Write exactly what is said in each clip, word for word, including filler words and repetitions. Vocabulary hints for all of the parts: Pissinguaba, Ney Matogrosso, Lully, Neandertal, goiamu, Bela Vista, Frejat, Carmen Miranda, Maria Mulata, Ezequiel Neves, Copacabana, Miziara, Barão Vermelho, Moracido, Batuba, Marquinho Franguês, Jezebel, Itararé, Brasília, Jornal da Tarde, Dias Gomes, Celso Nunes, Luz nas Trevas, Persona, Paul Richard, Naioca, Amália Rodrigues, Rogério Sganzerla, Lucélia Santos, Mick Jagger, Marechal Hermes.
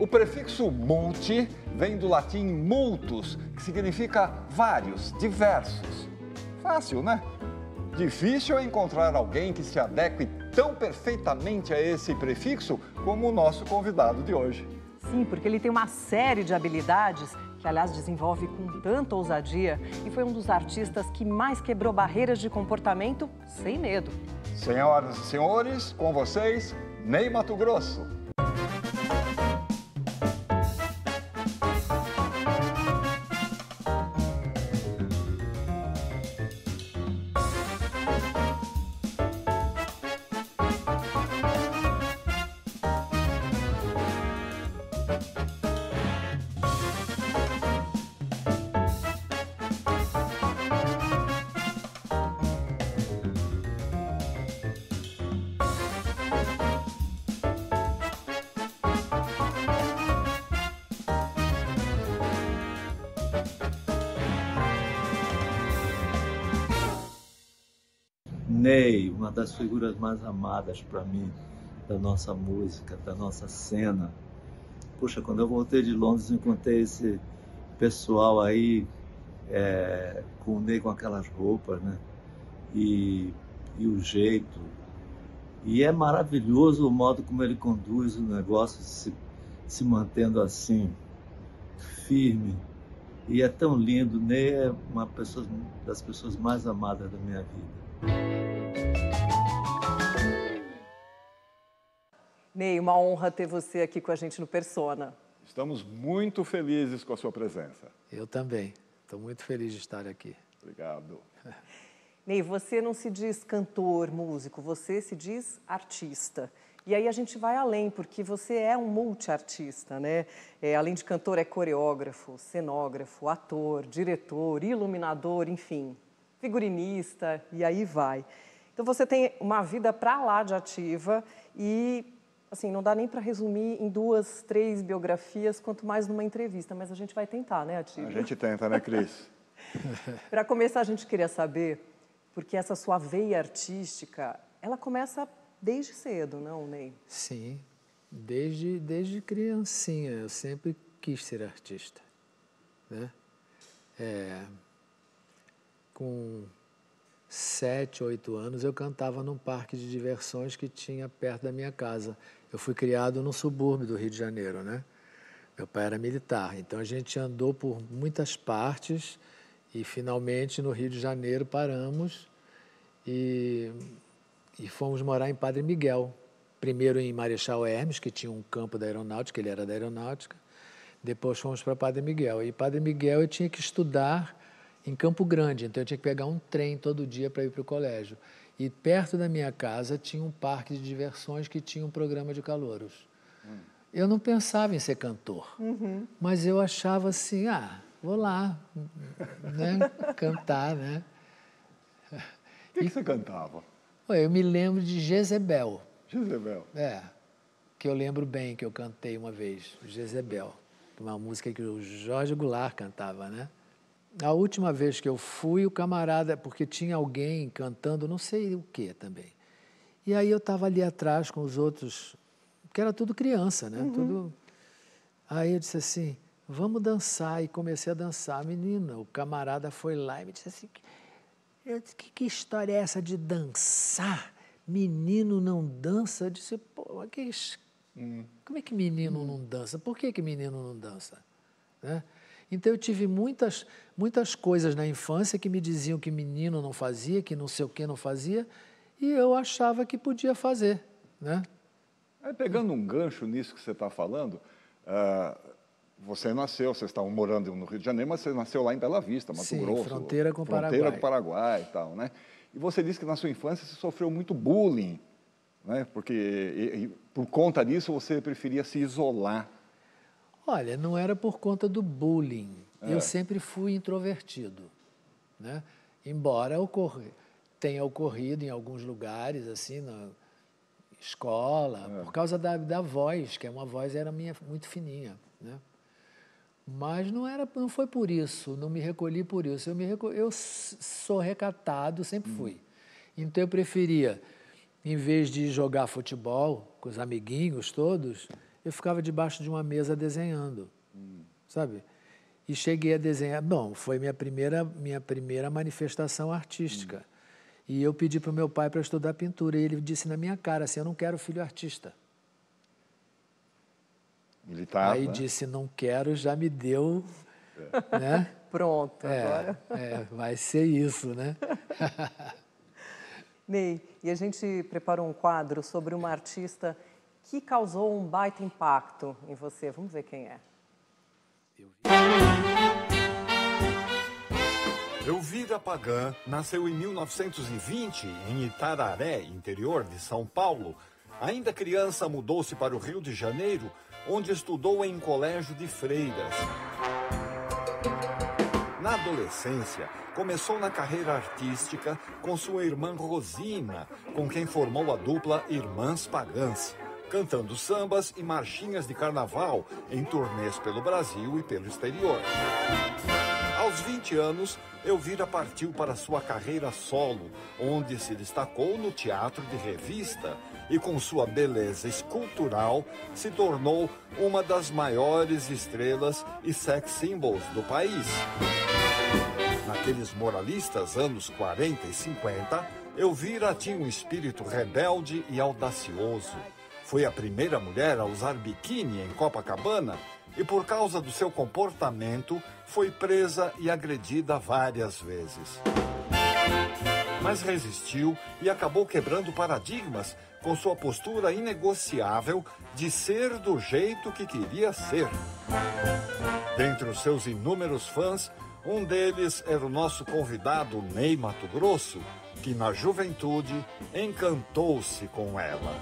O prefixo multi vem do latim multus, que significa vários, diversos. Fácil, né? Difícil é encontrar alguém que se adeque tão perfeitamente a esse prefixo como o nosso convidado de hoje. Sim, porque ele tem uma série de habilidades que, aliás, desenvolve com tanta ousadia e foi um dos artistas que mais quebrou barreiras de comportamento sem medo. Senhoras e senhores, com vocês, Ney Matogrosso. Ney, uma das figuras mais amadas para mim, da nossa música, da nossa cena. Puxa, quando eu voltei de Londres, encontrei esse pessoal aí, é, com o Ney com aquelas roupas, né? E, e o jeito. E é maravilhoso o modo como ele conduz o negócio, se, se mantendo assim, firme. E é tão lindo. Ney é uma pessoa, das pessoas mais amadas da minha vida. Ney, uma honra ter você aqui com a gente no Persona. Estamos muito felizes com a sua presença. Eu também. Estou muito feliz de estar aqui. Obrigado. Ney, você não se diz cantor, músico, você se diz artista. E aí a gente vai além, porque você é um multiartista, né? É, além de cantor, é coreógrafo, cenógrafo, ator, diretor, iluminador, enfim, figurinista, e aí vai. Então você tem uma vida para lá de ativa e, assim, não dá nem para resumir em duas, três biografias, quanto mais numa entrevista, mas a gente vai tentar, né, ativa? A gente tenta, né, Cris? Para começar, a gente queria saber, porque essa sua veia artística, ela começa desde cedo, não, Ney? Sim, desde, desde criancinha, eu sempre quis ser artista, né? É... Com sete, oito anos, eu cantava num parque de diversões que tinha perto da minha casa. Eu fui criado no subúrbio do Rio de Janeiro, né? Meu pai era militar, então a gente andou por muitas partes e, finalmente, no Rio de Janeiro, paramos e, e fomos morar em Padre Miguel. Primeiro em Marechal Hermes, que tinha um campo da aeronáutica, ele era da aeronáutica. Depois fomos para Padre Miguel. E Padre Miguel eu tinha que estudar em Campo Grande, então eu tinha que pegar um trem todo dia para ir para o colégio. E perto da minha casa tinha um parque de diversões que tinha um programa de calouros. Hum. Eu não pensava em ser cantor, uhum, mas eu achava assim, ah, vou lá, né, cantar, né? O que, que você cantava? Eu me lembro de Jezebel. Jezebel. É, que eu lembro bem que eu cantei uma vez, Jezebel, uma música que o Jorge Goulart cantava, né? A última vez que eu fui, o camarada, porque tinha alguém cantando, não sei o que também. E aí eu estava ali atrás com os outros, porque era tudo criança, né? Uhum. Tudo... Aí eu disse assim, vamos dançar. E comecei a dançar. Menina, o camarada foi lá e me disse assim, eu disse, que, que história é essa de dançar? Menino não dança? Eu disse, pô, que... Uhum. Como é que menino uhum. não dança? Por que que menino não dança? Né? Então, eu tive muitas, muitas coisas na infância que me diziam que menino não fazia, que não sei o que não fazia, e eu achava que podia fazer, né? Aí, pegando um gancho nisso que você está falando, uh, você nasceu, vocês estavam morando no Rio de Janeiro, mas você nasceu lá em Bela Vista, Mato Sim, Grosso. fronteira com o Paraguai. Fronteira com o Paraguai e tal, né? E você disse que na sua infância você sofreu muito bullying, né? Porque, e, e, por conta disso, você preferia se isolar. Olha, não era por conta do bullying. É. Eu sempre fui introvertido, né? Embora ocorre, tenha ocorrido em alguns lugares, assim, na escola, é. por causa da, da voz, que é uma voz era minha muito fininha, né? Mas não era, não foi por isso, não me recolhi por isso. Eu me recolhi, eu sou recatado, sempre fui. Hum. Então eu preferia, em vez de jogar futebol com os amiguinhos todos, eu ficava debaixo de uma mesa desenhando, hum. sabe? E cheguei a desenhar... Bom, foi minha primeira, minha primeira manifestação artística. Hum. E eu pedi para o meu pai para estudar pintura. E ele disse na minha cara assim, eu não quero filho artista. Militar, Aí né? disse, não quero, já me deu... É. Né? Pronto, é, agora. É, vai ser isso, né? Ney, e a gente preparou um quadro sobre uma artista que causou um baita impacto em você. Vamos ver quem é. Eu Elvira Pagã nasceu em mil novecentos e vinte, em Itararé, interior de São Paulo. Ainda criança, mudou-se para o Rio de Janeiro, onde estudou em colégio de freiras. Na adolescência, começou na carreira artística com sua irmã Rosina, com quem formou a dupla Irmãs Pagãs, cantando sambas e marchinhas de carnaval em turnês pelo Brasil e pelo exterior. Aos vinte anos, Elvira partiu para sua carreira solo, onde se destacou no teatro de revista e, com sua beleza escultural, se tornou uma das maiores estrelas e sex symbols do país. Naqueles moralistas anos quarenta e cinquenta, Elvira tinha um espírito rebelde e audacioso. Foi a primeira mulher a usar biquíni em Copacabana e, por causa do seu comportamento, foi presa e agredida várias vezes. Mas resistiu e acabou quebrando paradigmas com sua postura inegociável de ser do jeito que queria ser. Dentre os seus inúmeros fãs, um deles era o nosso convidado Ney Matogrosso, que na juventude encantou-se com ela.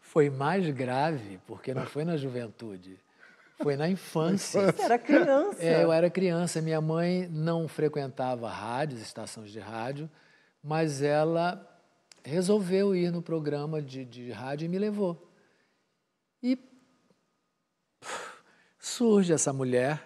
Foi mais grave, porque não foi na juventude, foi na infância. Você era criança. É, eu era criança. Minha mãe não frequentava rádios, estações de rádio, mas ela resolveu ir no programa de, de rádio e me levou. E puf, surge essa mulher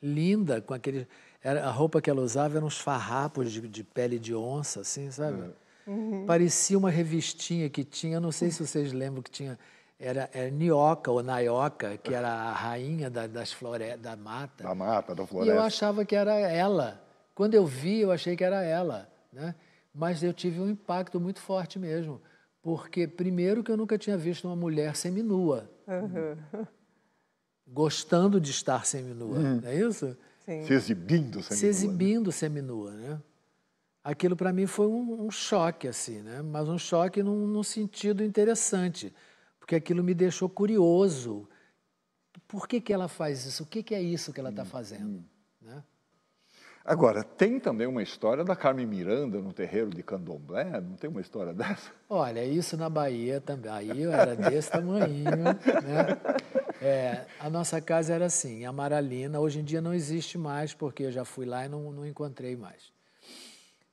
linda, com aquele... Era, a roupa que ela usava eram uns farrapos de, de pele de onça, assim, sabe? É. Uhum. Parecia uma revistinha que tinha, não sei se vocês lembram que tinha... Era, era Nioca ou Naioca, que era a rainha da, das flore... da mata. Da mata, da floresta. E eu achava que era ela. Quando eu vi, eu achei que era ela, né? Mas eu tive um impacto muito forte mesmo. Porque, primeiro, que eu nunca tinha visto uma mulher seminua. Uhum. Gostando de estar seminua, uhum. não é isso? Sim. Se exibindo seminua. Se exibindo né? seminua, né? Aquilo, para mim, foi um, um choque, assim, né? Mas um choque num, num sentido interessante, porque aquilo me deixou curioso. Por que que ela faz isso? O que que é isso que ela está fazendo? Uhum. Né? Agora, tem também uma história da Carmen Miranda no terreiro de Candomblé, não tem uma história dessa? Olha, isso na Bahia também. Aí eu era desse tamanhinho, né? É, a nossa casa era assim, a Maralina, hoje em dia não existe mais, porque eu já fui lá e não, não encontrei mais.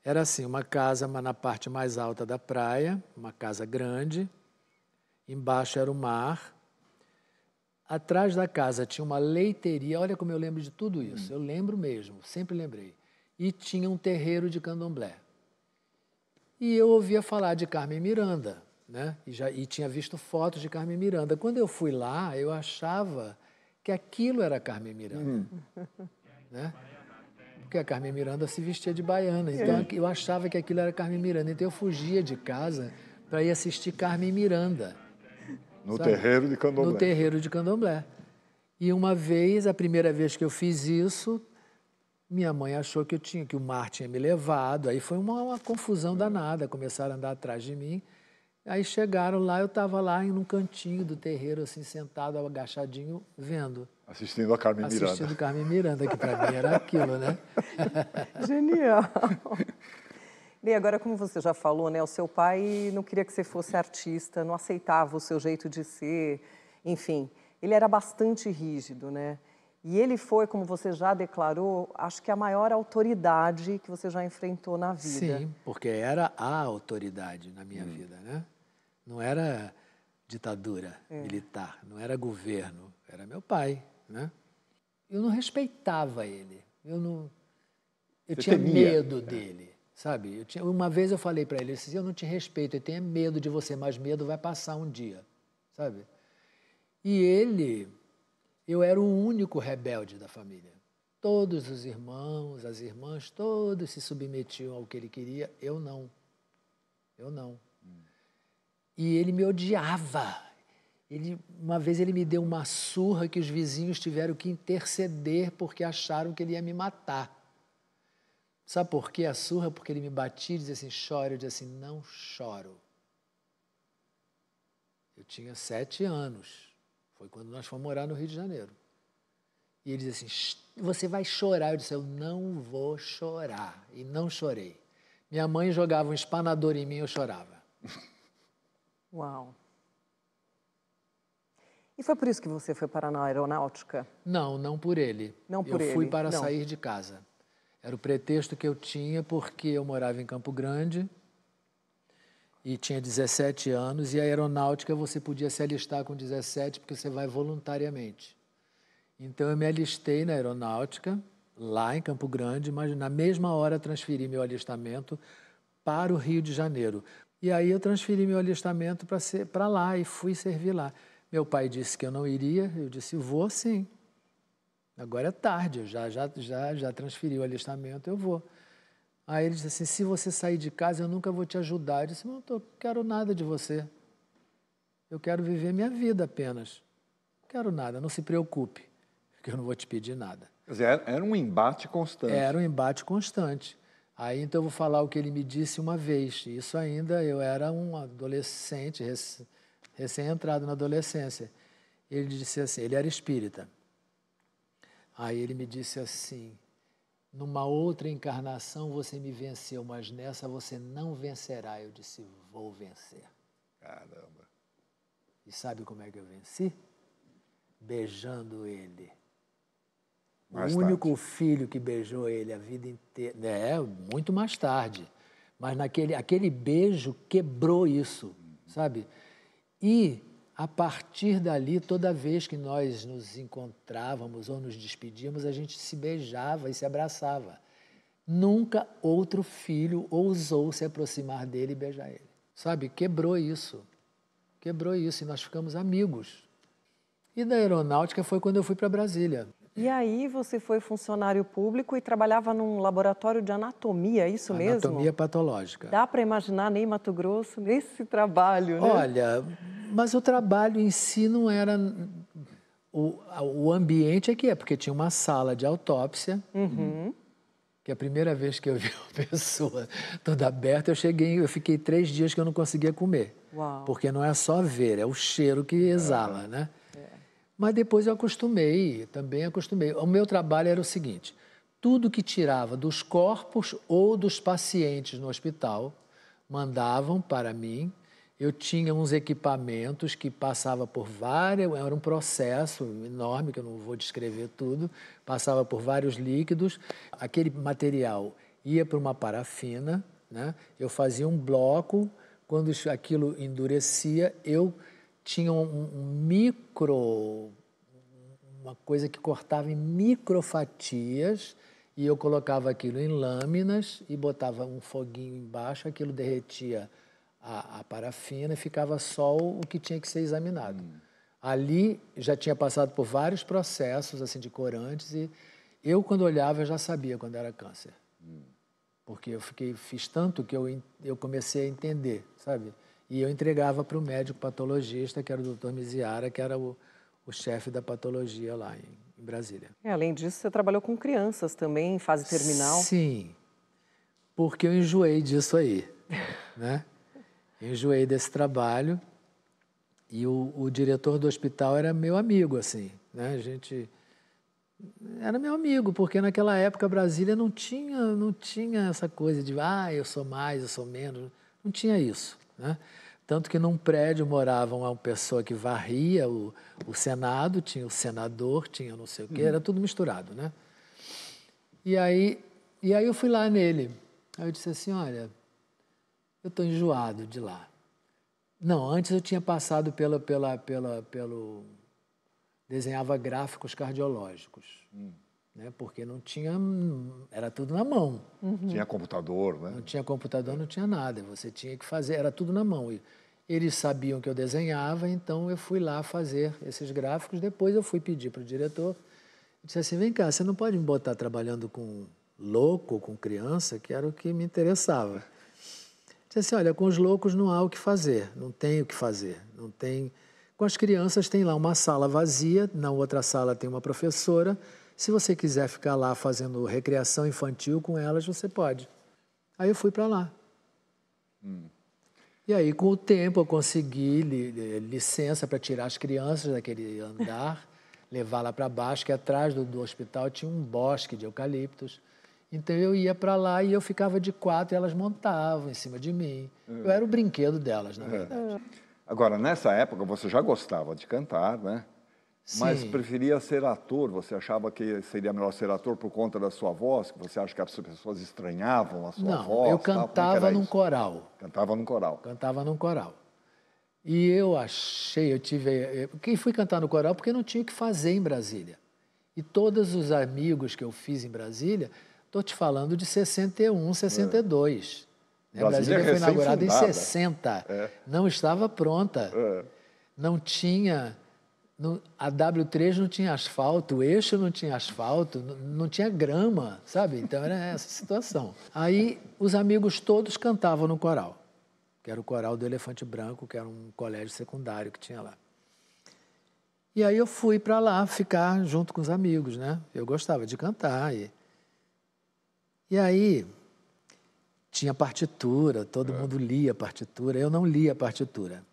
Era assim, uma casa na parte mais alta da praia, uma casa grande, embaixo era o mar. Atrás da casa tinha uma leiteria, olha como eu lembro de tudo isso, eu lembro mesmo, sempre lembrei. E tinha um terreiro de candomblé. E eu ouvia falar de Carmen Miranda, né? E, já, e tinha visto fotos de Carmen Miranda. Quando eu fui lá, eu achava que aquilo era Carmen Miranda, hum. né? Porque a Carmen Miranda se vestia de baiana, então eu achava que aquilo era Carmen Miranda. Então eu fugia de casa para ir assistir Carmen Miranda. No Sabe? terreiro de candomblé. No terreiro de candomblé. E uma vez, a primeira vez que eu fiz isso, minha mãe achou que eu tinha, que o mar tinha me levado. Aí foi uma, uma confusão danada, começaram a andar atrás de mim. Aí chegaram lá, eu estava lá em um cantinho do terreiro, assim, sentado, agachadinho, vendo. Assistindo a Carmen Miranda. Assistindo a Carmen Miranda, que para mim era aquilo, né? Genial! E agora, como você já falou, né, o seu pai não queria que você fosse artista, não aceitava o seu jeito de ser, enfim, ele era bastante rígido, né? E ele foi, como você já declarou, acho que a maior autoridade que você já enfrentou na vida. Sim, porque era a autoridade na minha hum. vida, né? Não era ditadura é. militar, não era governo, era meu pai, né? Eu não respeitava ele, eu não... Eu você tinha temia, medo né? dele. Sabe? Eu tinha, uma vez eu falei para ele, eu não te respeito, eu tenho medo de você, mas medo vai passar um dia. Sabe? E ele, eu era o único rebelde da família. Todos os irmãos, as irmãs, todos se submetiam ao que ele queria, eu não. Eu não. Hum. E ele me odiava. Ele, uma vez ele me deu uma surra que os vizinhos tiveram que interceder porque acharam que ele ia me matar. Sabe por quê a surra? Porque ele me batia e dizia assim, chora. Eu dizia assim, não choro. Eu tinha sete anos. Foi quando nós fomos morar no Rio de Janeiro. E ele dizia assim, você vai chorar. Eu disse, eu não vou chorar. E não chorei. Minha mãe jogava um espanador em mim e eu chorava. Uau. E foi por isso que você foi para a aeronáutica? Não, não por ele. Não por ele. Eu fui para sair de casa. Era o pretexto que eu tinha porque eu morava em Campo Grande e tinha dezessete anos e a aeronáutica você podia se alistar com dezessete porque você vai voluntariamente. Então eu me alistei na aeronáutica lá em Campo Grande, mas na mesma hora transferi meu alistamento para o Rio de Janeiro. E aí eu transferi meu alistamento para ser para lá e fui servir lá. Meu pai disse que eu não iria, eu disse, vou sim. Agora é tarde, eu já, já, já, já transferi o alistamento, eu vou. Aí ele disse assim, se você sair de casa, eu nunca vou te ajudar. Eu disse, não, não quero nada de você. Eu quero viver minha vida apenas. Não quero nada, não se preocupe, porque eu não vou te pedir nada. Quer dizer, era, era um embate constante. Era um embate constante. Aí, então, eu vou falar o que ele me disse uma vez. Isso ainda, eu era um adolescente, rec... recém-entrado na adolescência. Ele disse assim, ele era espírita. Aí ele me disse assim, numa outra encarnação você me venceu, mas nessa você não vencerá. Eu disse, vou vencer. Caramba. E sabe como é que eu venci? Beijando ele. Mais o tarde. Único filho que beijou ele a vida inteira. É, muito mais tarde. Mas naquele, aquele beijo quebrou isso, uhum. Sabe? E, a partir dali, toda vez que nós nos encontrávamos ou nos despedíamos, a gente se beijava e se abraçava. Nunca outro filho ousou se aproximar dele e beijar ele. Sabe? Quebrou isso. Quebrou isso e nós ficamos amigos. E da aeronáutica foi quando eu fui para Brasília. E aí você foi funcionário público e trabalhava num laboratório de anatomia, isso anatomia mesmo? Anatomia patológica. Dá para imaginar Ney Matogrosso nesse trabalho, né? Olha, mas o trabalho em si não era... O, o ambiente é que é, porque tinha uma sala de autópsia, uhum. Que a primeira vez que eu vi uma pessoa toda aberta, eu cheguei, eu fiquei três dias que eu não conseguia comer. Uau. Porque não é só ver, é o cheiro que exala, é. Né? Mas depois eu acostumei, também acostumei. O meu trabalho era o seguinte, tudo que tirava dos corpos ou dos pacientes no hospital, mandavam para mim. Eu tinha uns equipamentos que passava por várias... Era um processo enorme, que eu não vou descrever tudo. Passava por vários líquidos. Aquele material ia para uma parafina, né? Eu fazia um bloco. Quando aquilo endurecia, eu... Tinha um, um micro, uma coisa que cortava em microfatias e eu colocava aquilo em lâminas e botava um foguinho embaixo, aquilo derretia a, a parafina e ficava só o que tinha que ser examinado. Hum. Ali já tinha passado por vários processos assim, de corantes e eu, quando olhava, eu já sabia quando era câncer. Hum. Porque eu fiquei, fiz tanto que eu, eu comecei a entender, sabe? E eu entregava para o médico patologista, que era o doutor Miziara, que era o, o chefe da patologia lá em, em Brasília. E, além disso, você trabalhou com crianças também, em fase terminal? Sim, porque eu enjoei disso aí, né? Eu enjoei desse trabalho e o, o diretor do hospital era meu amigo, assim, né? A gente... Era meu amigo, porque naquela época Brasília não tinha, não tinha essa coisa de ah, eu sou mais, eu sou menos, não tinha isso. Né? Tanto que num prédio morava uma pessoa que varria o, o Senado, tinha o senador, tinha não sei o quê, uhum. Era tudo misturado, né? E aí, e aí eu fui lá nele, aí eu disse assim, olha, eu estou enjoado de lá. Não, antes eu tinha passado pela, pela, pela, pelo... Desenhava gráficos cardiológicos. Uhum. né? Porque não tinha, era tudo na mão. Uhum. Tinha computador, né? Não tinha computador, não tinha nada. Você tinha que fazer, era tudo na mão. E eles sabiam que eu desenhava, então eu fui lá fazer esses gráficos. Depois eu fui pedir para o diretor, disse assim, vem cá, você não pode me botar trabalhando com louco, com criança, que era o que me interessava. Disse assim, olha, com os loucos não há o que fazer, não tem o que fazer, não tem... Com as crianças tem lá uma sala vazia, na outra sala tem uma professora. Se você quiser ficar lá fazendo recreação infantil com elas, você pode. Aí eu fui para lá. Hum. E aí, com o tempo, eu consegui li, licença para tirar as crianças daquele andar, levar lá para baixo, que atrás do, do hospital tinha um bosque de eucaliptos. Então, eu ia para lá e eu ficava de quatro e elas montavam em cima de mim. Uhum. Eu era o brinquedo delas, na verdade. Uhum. Agora, nessa época, você já gostava de cantar, né? Sim. Mas preferia ser ator. Você achava que seria melhor ser ator por conta da sua voz? Você acha que as pessoas estranhavam a sua Não, voz? Não, eu cantava tal, num isso? coral. Cantava num coral. Cantava num coral. E eu achei, eu tive... Eu fui cantar no coral porque não tinha o que fazer em Brasília. E todos os amigos que eu fiz em Brasília, estou te falando de sessenta e um, sessenta e dois... É. A Brasília, Brasília foi inaugurada em sessenta, é. Não estava pronta, é. Não tinha, não, a dáblio três não tinha asfalto, o eixo não tinha asfalto, não, não tinha grama, sabe? Então era essa situação. Aí os amigos todos cantavam no coral, que era o coral do Elefante Branco, que era um colégio secundário que tinha lá. E aí eu fui para lá ficar junto com os amigos, né? Eu gostava de cantar. E, e aí... Tinha partitura, todo mundo lia a partitura. Eu não lia a partitura,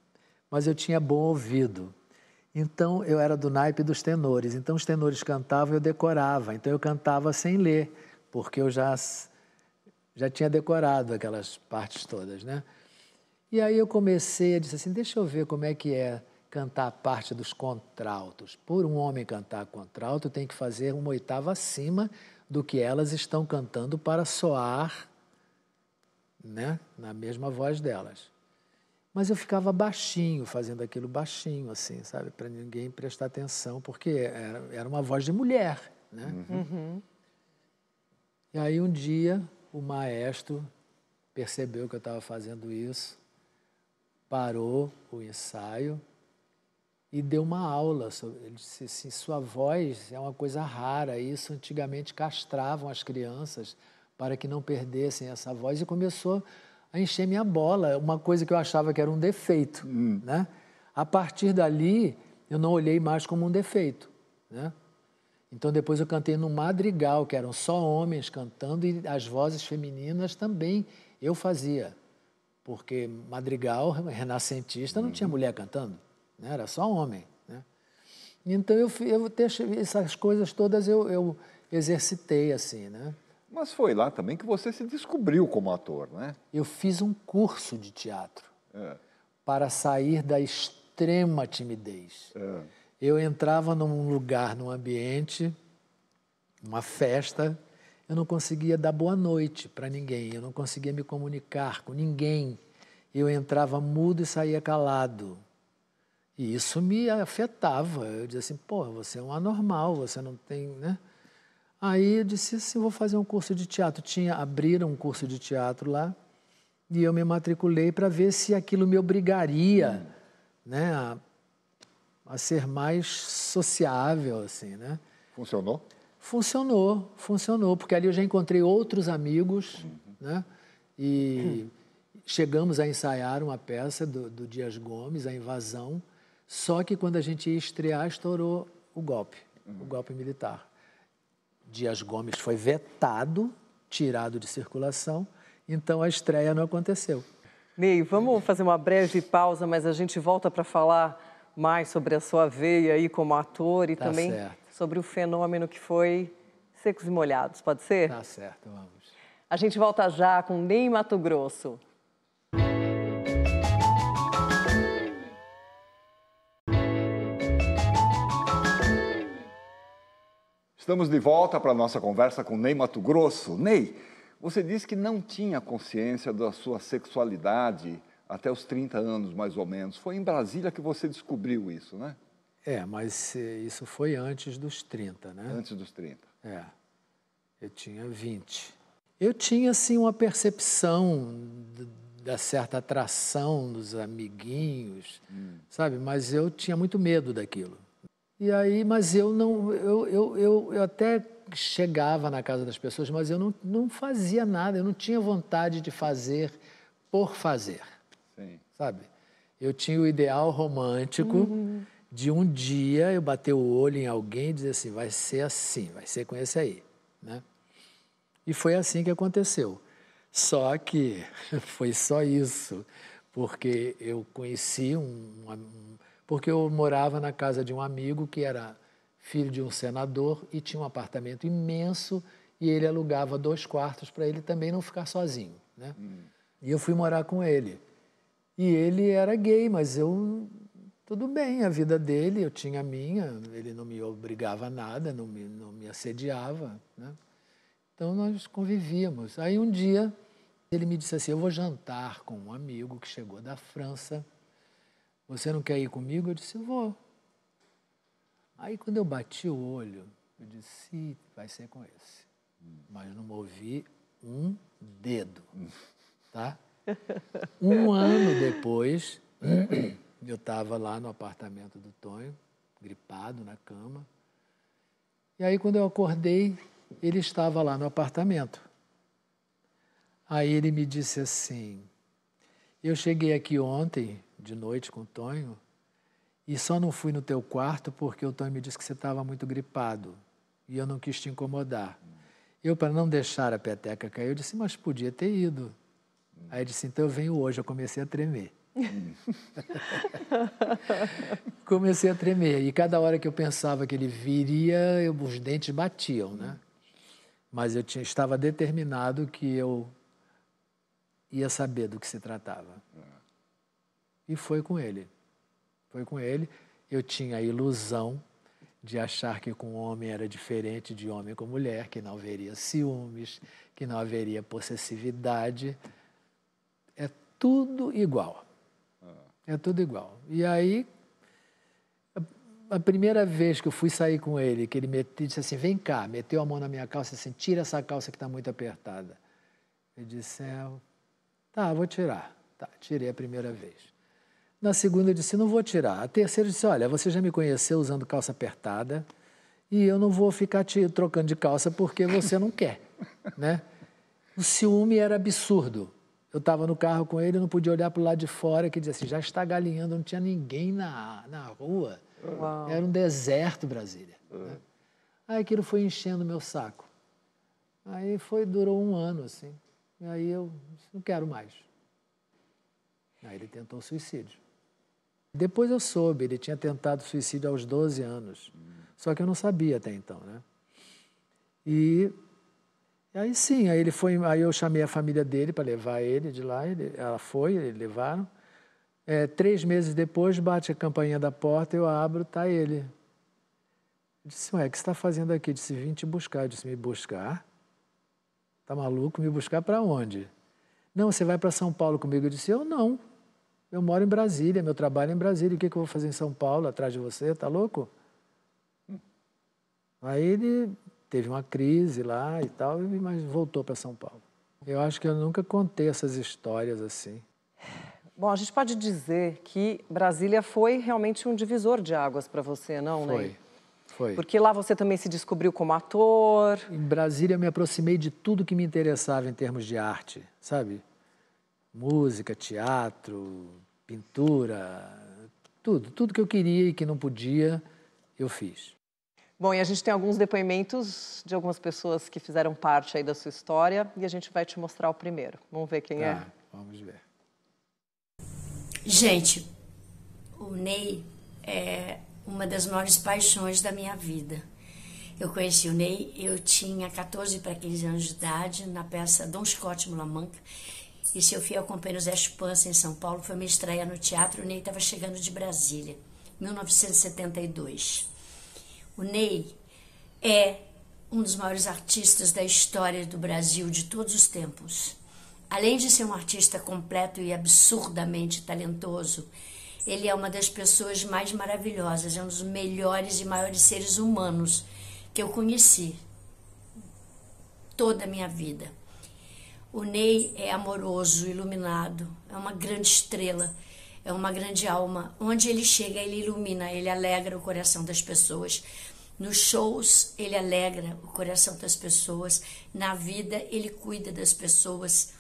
mas eu tinha bom ouvido. Então, eu era do naipe dos tenores. Então, os tenores cantavam e eu decorava. Então, eu cantava sem ler, porque eu já, já tinha decorado aquelas partes todas, né? E aí eu comecei, eu disse assim, deixa eu ver como é que é cantar a parte dos contraltos. Por um homem cantar contralto, tem que fazer uma oitava acima do que elas estão cantando para soar, né? Na mesma voz delas. Mas eu ficava baixinho, fazendo aquilo baixinho, assim, sabe? Para ninguém prestar atenção, porque era, era uma voz de mulher, né? Uhum. E aí, um dia, o maestro percebeu que eu estava fazendo isso, parou o ensaio e deu uma aula. Ele disse assim, sua voz é uma coisa rara, isso antigamente castravam as crianças para que não perdessem essa voz, e começou a encher minha bola, uma coisa que eu achava que era um defeito, hum. né? A partir dali, eu não olhei mais como um defeito, né? Então, depois eu cantei no madrigal, que eram só homens cantando, e as vozes femininas também eu fazia, porque madrigal, renascentista, não hum. tinha mulher cantando, né? Era só homem, né? Então, eu, eu essas coisas todas eu, eu exercitei, assim, né? Mas foi lá também que você se descobriu como ator, né? Eu fiz um curso de teatro é. para sair da extrema timidez. É. Eu entrava num lugar, num ambiente, numa festa, eu não conseguia dar boa noite para ninguém, eu não conseguia me comunicar com ninguém. Eu entrava mudo e saía calado. E isso me afetava. Eu dizia assim, pô, você é um anormal, você não tem, né? Aí eu disse assim, vou fazer um curso de teatro. Tinha, abriram um curso de teatro lá e eu me matriculei para ver se aquilo me obrigaria, hum. né, a, a ser mais sociável, assim, né? Funcionou? Funcionou, funcionou, porque ali eu já encontrei outros amigos, uhum. né? E hum. chegamos a ensaiar uma peça do, do Dias Gomes, A Invasão, só que quando a gente ia estrear, estourou o golpe, uhum. o golpe militar. Dias Gomes foi vetado, tirado de circulação, então a estreia não aconteceu. Ney, vamos fazer uma breve pausa, mas a gente volta para falar mais sobre a sua veia aí como ator e tá também certo. Sobre o fenômeno que foi Secos e Molhados, pode ser? Tá certo, vamos. A gente volta já com Ney Matogrosso. Estamos de volta para a nossa conversa com Ney Matogrosso. Ney, você disse que não tinha consciência da sua sexualidade até os trinta anos, mais ou menos. Foi em Brasília que você descobriu isso, né? É, mas isso foi antes dos trinta, né? Antes dos trinta. É, eu tinha vinte. Eu tinha, assim, uma percepção da certa atração dos amiguinhos, hum. sabe? Mas eu tinha muito medo daquilo. E aí, mas eu não... Eu, eu, eu, eu até chegava na casa das pessoas, mas eu não, não fazia nada, eu não tinha vontade de fazer por fazer, Sim. sabe? Eu tinha o ideal romântico uhum. de um dia eu bater o olho em alguém e dizer assim, vai ser assim, vai ser com esse aí, né? E foi assim que aconteceu. Só que foi só isso, porque eu conheci um... um porque eu morava na casa de um amigo que era filho de um senador e tinha um apartamento imenso e ele alugava dois quartos para ele também não ficar sozinho, né? Hum. E eu fui morar com ele. E ele era gay, mas eu... Tudo bem, a vida dele, eu tinha a minha, ele não me obrigava a nada, não me, não me assediava, né? Então, nós convivíamos. Aí, um dia, ele me disse assim, eu vou jantar com um amigo que chegou da França. Você não quer ir comigo? Eu disse, vou. Aí, quando eu bati o olho, eu disse, sí, vai ser com esse. Hum. Mas não movi um dedo, hum. tá? Um ano depois, eu estava lá no apartamento do Tonho, gripado na cama. E aí, quando eu acordei... Ele estava lá no apartamento. Aí ele me disse assim, eu cheguei aqui ontem, de noite, com o Tonho, e só não fui no teu quarto porque o Tonho me disse que você estava muito gripado e eu não quis te incomodar. Hum. Eu, para não deixar a peteca cair, eu disse, mas podia ter ido. Hum. Aí ele disse, então eu venho hoje. Eu comecei a tremer. Hum. Comecei a tremer. E cada hora que eu pensava que ele viria, eu, os dentes batiam, né? Mas eu tinha, estava determinado que eu ia saber do que se tratava. E foi com ele. Foi com ele. Eu tinha a ilusão de achar que com homem era diferente de homem com mulher, que não haveria ciúmes, que não haveria possessividade. É tudo igual. É tudo igual. E aí, a primeira vez que eu fui sair com ele, que ele meti, disse assim, vem cá, meteu a mão na minha calça, assim, tira essa calça que está muito apertada. Eu disse, é, tá, vou tirar. Tá, tirei a primeira vez. Na segunda, eu disse, não vou tirar. A terceira, eu disse, olha, você já me conheceu usando calça apertada e eu não vou ficar te trocando de calça porque você não quer, né? O ciúme era absurdo. Eu estava no carro com ele, eu não podia olhar para o lado de fora, que dizia assim, já está galinhando, não tinha ninguém na, na rua. Uau. Era um deserto, Brasília. Uhum. Né? Aí aquilo foi enchendo o meu saco. Aí foi, durou um ano, assim. E aí eu disse, não quero mais. Aí ele tentou suicídio. Depois eu soube, ele tinha tentado suicídio aos doze anos. Uhum. Só que eu não sabia até então, né? E... Aí sim, aí ele foi, aí eu chamei a família dele para levar ele de lá, ele, ela foi, eles levaram. É, três meses depois, bate a campainha da porta, eu abro, está ele. Eu disse, ué, o que você está fazendo aqui? Eu disse, vim te buscar. Eu disse, me buscar? Tá maluco? Me buscar para onde? Não, você vai para São Paulo comigo. Eu disse, eu não. Eu moro em Brasília, meu trabalho é em Brasília. O que, que eu vou fazer em São Paulo, atrás de você? Tá louco? Hum. Aí ele... Teve uma crise lá e tal, mas voltou para São Paulo. Eu acho que eu nunca contei essas histórias assim. Bom, a gente pode dizer que Brasília foi realmente um divisor de águas para você, não, foi, né? Foi. Porque lá você também se descobriu como ator. Em Brasília eu me aproximei de tudo que me interessava em termos de arte, sabe? Música, teatro, pintura, tudo. Tudo que eu queria e que não podia, eu fiz. Bom, e a gente tem alguns depoimentos de algumas pessoas que fizeram parte aí da sua história e a gente vai te mostrar o primeiro. Vamos ver quem tá, é? Vamos ver. Gente, o Ney é uma das maiores paixões da minha vida. Eu conheci o Ney, eu tinha quatorze para quinze anos de idade, na peça Dom Scott Mulamanca. E se eu fui acompanhar o Zé Chupança em São Paulo, foi me estreia no teatro, o Ney estava chegando de Brasília, mil novecentos e setenta e dois. O Ney é um dos maiores artistas da história do Brasil de todos os tempos. Além de ser um artista completo e absurdamente talentoso, ele é uma das pessoas mais maravilhosas, é um dos melhores e maiores seres humanos que eu conheci. toda a minha vida. O Ney é amoroso, iluminado, é uma grande estrela, é uma grande alma. Onde ele chega, ele ilumina, ele alegra o coração das pessoas. Nos shows, ele alegra o coração das pessoas. Na vida, ele cuida das pessoas.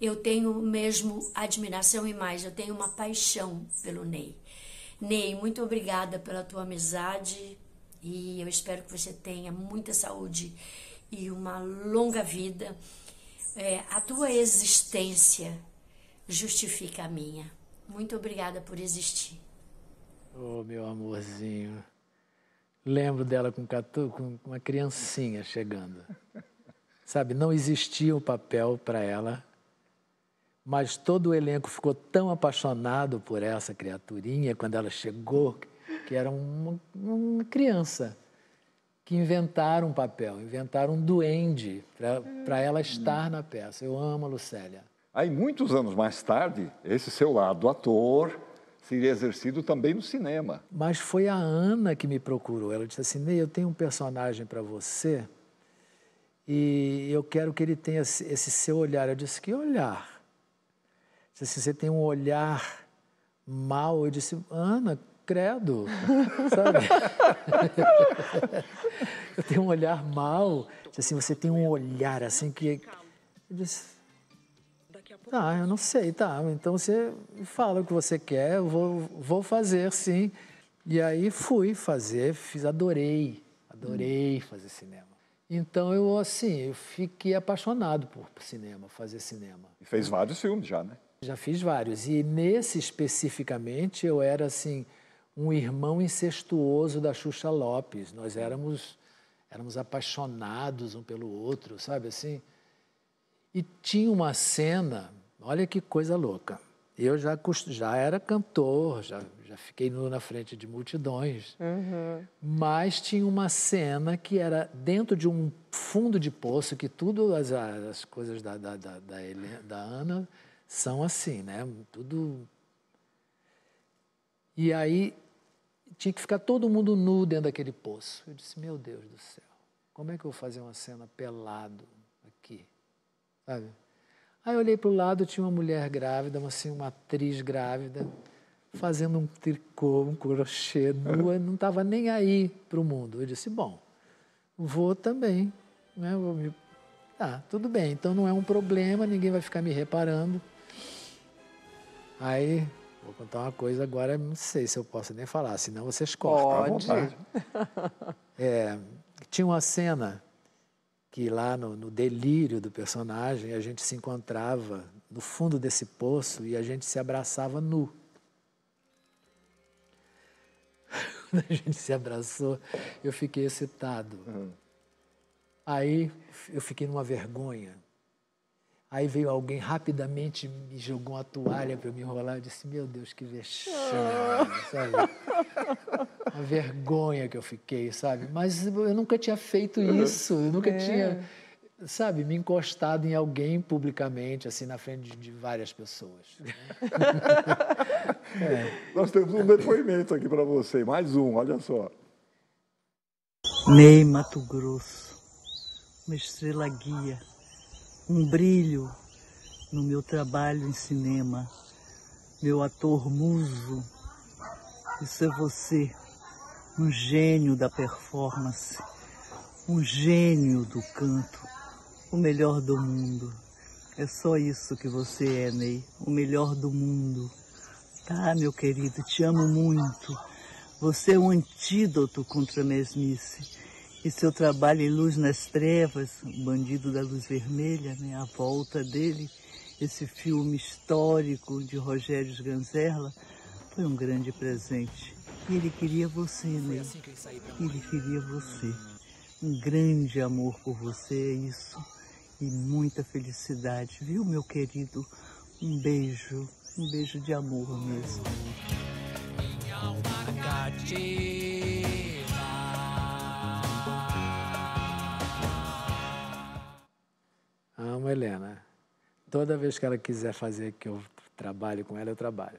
Eu tenho mesmo admiração e mais, eu tenho uma paixão pelo Ney. Ney, muito obrigada pela tua amizade e eu espero que você tenha muita saúde e uma longa vida. É, a tua existência justifica a minha. Muito obrigada por existir. Oh, meu amorzinho. Lembro dela com, catu, com uma criancinha chegando. Sabe, não existia um papel para ela, mas todo o elenco ficou tão apaixonado por essa criaturinha quando ela chegou, que era uma, uma criança, que inventaram um papel, inventaram um duende para ela estar na peça. Eu amo a Lucélia. Aí, muitos anos mais tarde, esse seu lado ator seria exercido também no cinema. Mas foi a Ana que me procurou. Ela disse assim, Ney, eu tenho um personagem para você e eu quero que ele tenha esse seu olhar. Eu disse, que olhar? Disse assim, você tem um olhar mau. Eu disse, Ana, credo, sabe? Eu tenho um olhar mau. Disse assim, você tem um olhar assim que... Eu disse... Tá, eu não sei, tá, então você fala o que você quer, eu vou, vou fazer, sim. E aí fui fazer, fiz, adorei, adorei hum. fazer cinema. Então eu, assim, eu fiquei apaixonado por cinema, fazer cinema. E fez vários filmes já, né? Já fiz vários, e nesse especificamente eu era, assim, um irmão incestuoso da Xuxa Lopes. Nós éramos, éramos apaixonados um pelo outro, sabe, assim... E tinha uma cena, olha que coisa louca. Eu já, já era cantor, já, já fiquei nu na frente de multidões. Uhum. Mas tinha uma cena que era dentro de um fundo de poço, que tudo, as, as coisas da, da, da, da, Helena, da Ana são assim, né? Tudo... E aí tinha que ficar todo mundo nu dentro daquele poço. Eu disse, meu Deus do céu, como é que eu vou fazer uma cena pelado aqui? Sabe? Aí eu olhei para o lado, tinha uma mulher grávida, uma, assim, uma atriz grávida, fazendo um tricô, um crochê, nua, não estava nem aí para o mundo. Eu disse, bom, vou também, né? Vou me... Ah, tudo bem, então não é um problema, ninguém vai ficar me reparando. Aí, vou contar uma coisa agora, não sei se eu posso nem falar, senão vocês cortam. Pode. É, tinha uma cena... que lá no, no delírio do personagem, a gente se encontrava no fundo desse poço e a gente se abraçava nu. Quando a gente se abraçou, eu fiquei excitado. Uhum. Aí eu fiquei numa vergonha. Aí veio alguém rapidamente, me jogou uma toalha para eu me enrolar. Eu disse, meu Deus, que vexame, sabe? A vergonha que eu fiquei, sabe? Mas eu nunca tinha feito isso, eu nunca é. tinha, sabe, me encostado em alguém publicamente, assim, na frente de, de várias pessoas. É. Nós temos um depoimento aqui para você, mais um, olha só. Ney Matogrosso, uma estrela guia. Um brilho no meu trabalho em cinema, meu ator muso, isso é você, um gênio da performance, um gênio do canto, o melhor do mundo. É só isso que você é, Ney, o melhor do mundo. Tá, meu querido, te amo muito, você é um antídoto contra a mesmice. E seu trabalho em Luz nas Trevas, o Bandido da Luz Vermelha, né? A volta dele, esse filme histórico de Rogério Sganzerla, foi um grande presente. E ele queria você, né? Assim que ele, ele queria você. Um grande amor por você, é isso. E muita felicidade, viu, meu querido? Um beijo, um beijo de amor mesmo. Minha alma cativa. Amo a Helena. Toda vez que ela quiser fazer que eu trabalhe com ela, eu trabalho.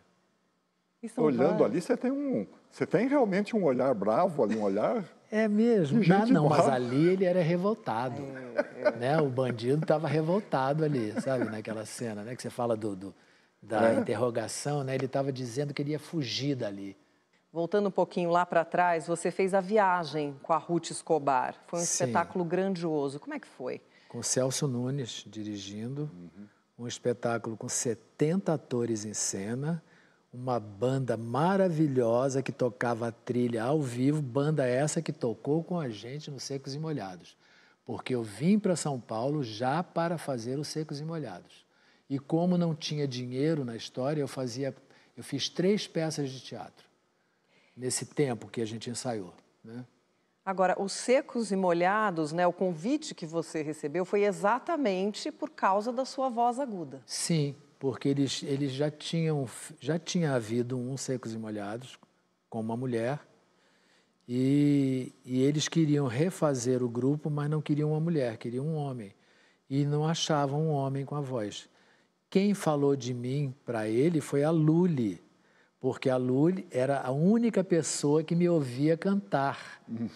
Olhando vários. Ali, você tem um, você tem realmente um olhar bravo ali, um olhar É mesmo. Ah, não, mas ali ele era revoltado. É, é. Né? O bandido estava revoltado ali, sabe? Naquela cena, né? Que você fala do, do, da é. interrogação, né? Ele estava dizendo que ele ia fugir dali. Voltando um pouquinho lá para trás, você fez A Viagem com a Ruth Escobar. Foi um Sim. espetáculo grandioso. Como é que foi? Com o Celso Nunes dirigindo. Uhum. Um espetáculo com setenta atores em cena. Uma banda maravilhosa que tocava a trilha ao vivo, banda essa que tocou com a gente no Secos e Molhados. Porque eu vim para São Paulo já para fazer os Secos e Molhados. E como não tinha dinheiro na história, eu, fazia, eu fiz três peças de teatro nesse tempo que a gente ensaiou, né? Agora, os Secos e Molhados, né, o convite que você recebeu foi exatamente por causa da sua voz aguda. Sim, porque eles, eles já tinham, já tinha havido um Secos e Molhados com uma mulher e, e eles queriam refazer o grupo, mas não queriam uma mulher, queriam um homem. E não achavam um homem com a voz. Quem falou de mim para ele foi a Lully. Porque a Lully era a única pessoa que me ouvia cantar. Uhum.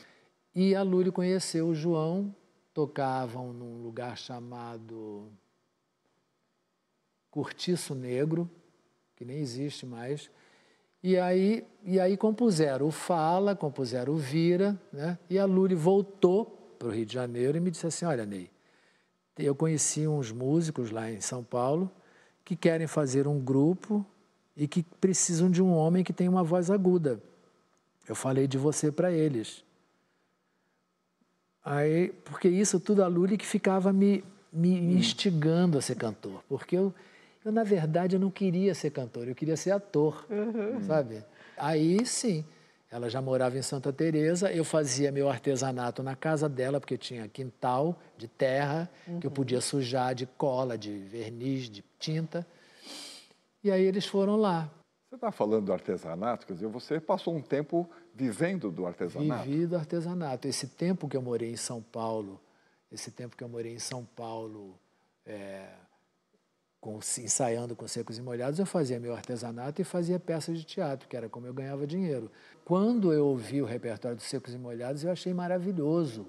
E a Lully conheceu o João, tocavam num lugar chamado Cortiço Negro, que nem existe mais, e aí, e aí compuseram o Fala, compuseram o Vira, né? E a Lully voltou para o Rio de Janeiro e me disse assim, olha, Ney, eu conheci uns músicos lá em São Paulo que querem fazer um grupo e que precisam de um homem que tem uma voz aguda. Eu falei de você para eles. Aí, porque isso tudo a Lully que ficava me, me instigando a ser cantor, porque eu, eu, na verdade, eu não queria ser cantor, eu queria ser ator, uhum. sabe? Aí, sim, ela já morava em Santa Teresa, eu fazia meu artesanato na casa dela, porque tinha quintal de terra, uhum. que eu podia sujar de cola, de verniz, de tinta. E aí eles foram lá. Você está falando do artesanato, quer dizer, você passou um tempo vivendo do artesanato? Vivi do artesanato. Esse tempo que eu morei em São Paulo, esse tempo que eu morei em São Paulo, é, com, ensaiando com Secos e Molhados, eu fazia meu artesanato e fazia peças de teatro, que era como eu ganhava dinheiro. Quando eu ouvi o repertório dos Secos e Molhados, eu achei maravilhoso,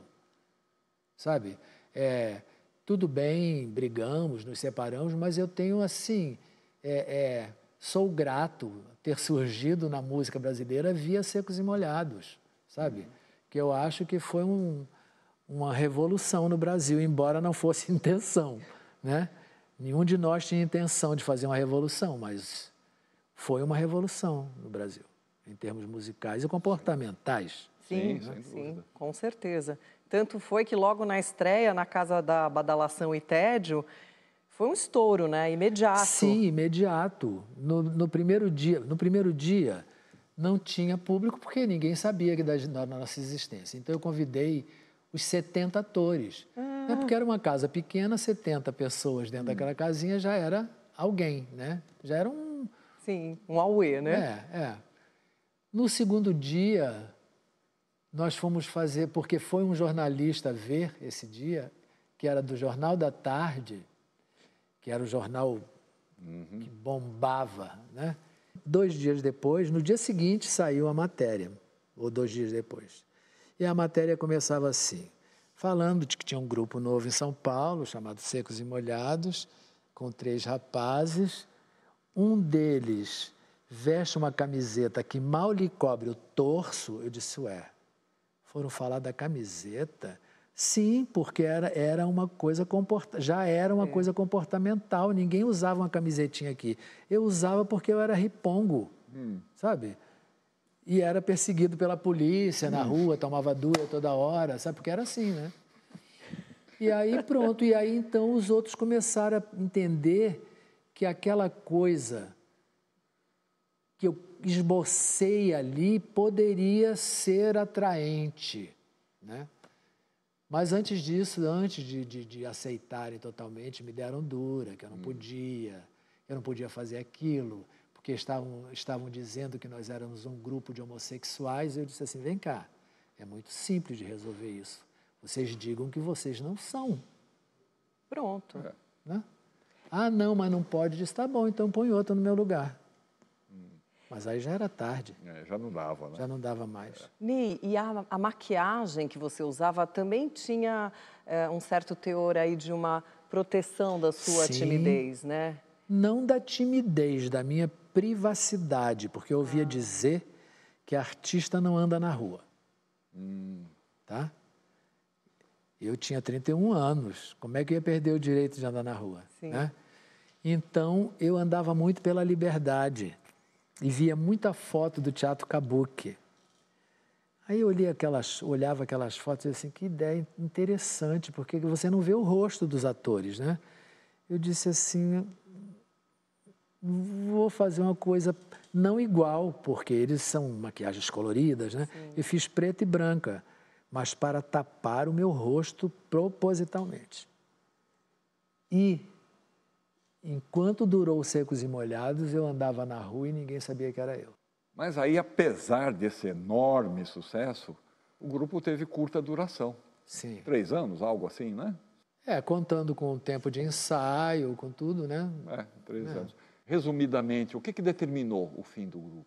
sabe? É, tudo bem, brigamos, nos separamos, mas eu tenho assim... É, é, sou grato ter surgido na música brasileira via Secos e Molhados, sabe? Uhum. Que eu acho que foi um, uma revolução no Brasil, embora não fosse intenção, né? Nenhum de nós tinha intenção de fazer uma revolução, mas foi uma revolução no Brasil, em termos musicais e comportamentais. Sim, sim, né? Sim, com certeza. Tanto foi que logo na estreia, na Casa da Badalação e Tédio, foi um estouro, né? Imediato. Sim, imediato. No, no, primeiro dia, no primeiro dia, não tinha público porque ninguém sabia que da, da nossa existência. Então, eu convidei os setenta atores. Ah. Né? Porque era uma casa pequena, setenta pessoas dentro hum. daquela casinha já era alguém, né? Já era um... Sim, um auê, né? É, é. No segundo dia, nós fomos fazer... Porque foi um jornalista ver esse dia, que era do Jornal da Tarde... que era o jornal uhum. que bombava, né? Dois dias depois, no dia seguinte, saiu a matéria, ou dois dias depois. E a matéria começava assim, falando de que tinha um grupo novo em São Paulo, chamado Secos e Molhados, com três rapazes. Um deles veste uma camiseta que mal lhe cobre o torso. Eu disse, ué, foram falar da camiseta... Sim, porque era, era uma coisa comporta... já era uma é. coisa comportamental, ninguém usava uma camisetinha aqui. Eu usava porque eu era ripongo, hum. sabe? E era perseguido pela polícia na rua, tomava dura toda hora, sabe? Porque era assim, né? E aí pronto, e aí então os outros começaram a entender que aquela coisa que eu esbocei ali poderia ser atraente, né? Mas antes disso, antes de, de, de aceitarem totalmente, me deram dura, que eu não podia, eu não podia fazer aquilo, porque estavam, estavam dizendo que nós éramos um grupo de homossexuais. Eu disse assim, vem cá, é muito simples de resolver isso. Vocês digam que vocês não são. Pronto. É. Né? Ah, não, mas não pode. Eu disse, tá bom, então põe outro no meu lugar. Mas aí já era tarde. É, já não dava, né? Já não dava mais. É. Ney, e a, a maquiagem que você usava também tinha é, um certo teor aí de uma proteção da sua Sim, timidez, né? Não da timidez, da minha privacidade, porque eu ouvia ah. dizer que artista não anda na rua. Hum. Tá? Eu tinha trinta e um anos, como é que eu ia perder o direito de andar na rua? Sim. Né? Então, eu andava muito pela liberdade e via muita foto do Teatro Kabuki. Aí eu olhei aquelas, olhava aquelas fotos e assim, que ideia interessante, porque você não vê o rosto dos atores, né? Eu disse assim, vou fazer uma coisa não igual, porque eles são maquiagens coloridas, né? Sim. Eu fiz preta e branca, mas para tapar o meu rosto propositalmente. E, enquanto durou Secos e Molhados, eu andava na rua e ninguém sabia que era eu. Mas aí, apesar desse enorme sucesso, o grupo teve curta duração. Sim. Três anos, algo assim, né? É, contando com o tempo de ensaio, com tudo, né? É, três é. anos. Resumidamente, o que, que determinou o fim do grupo?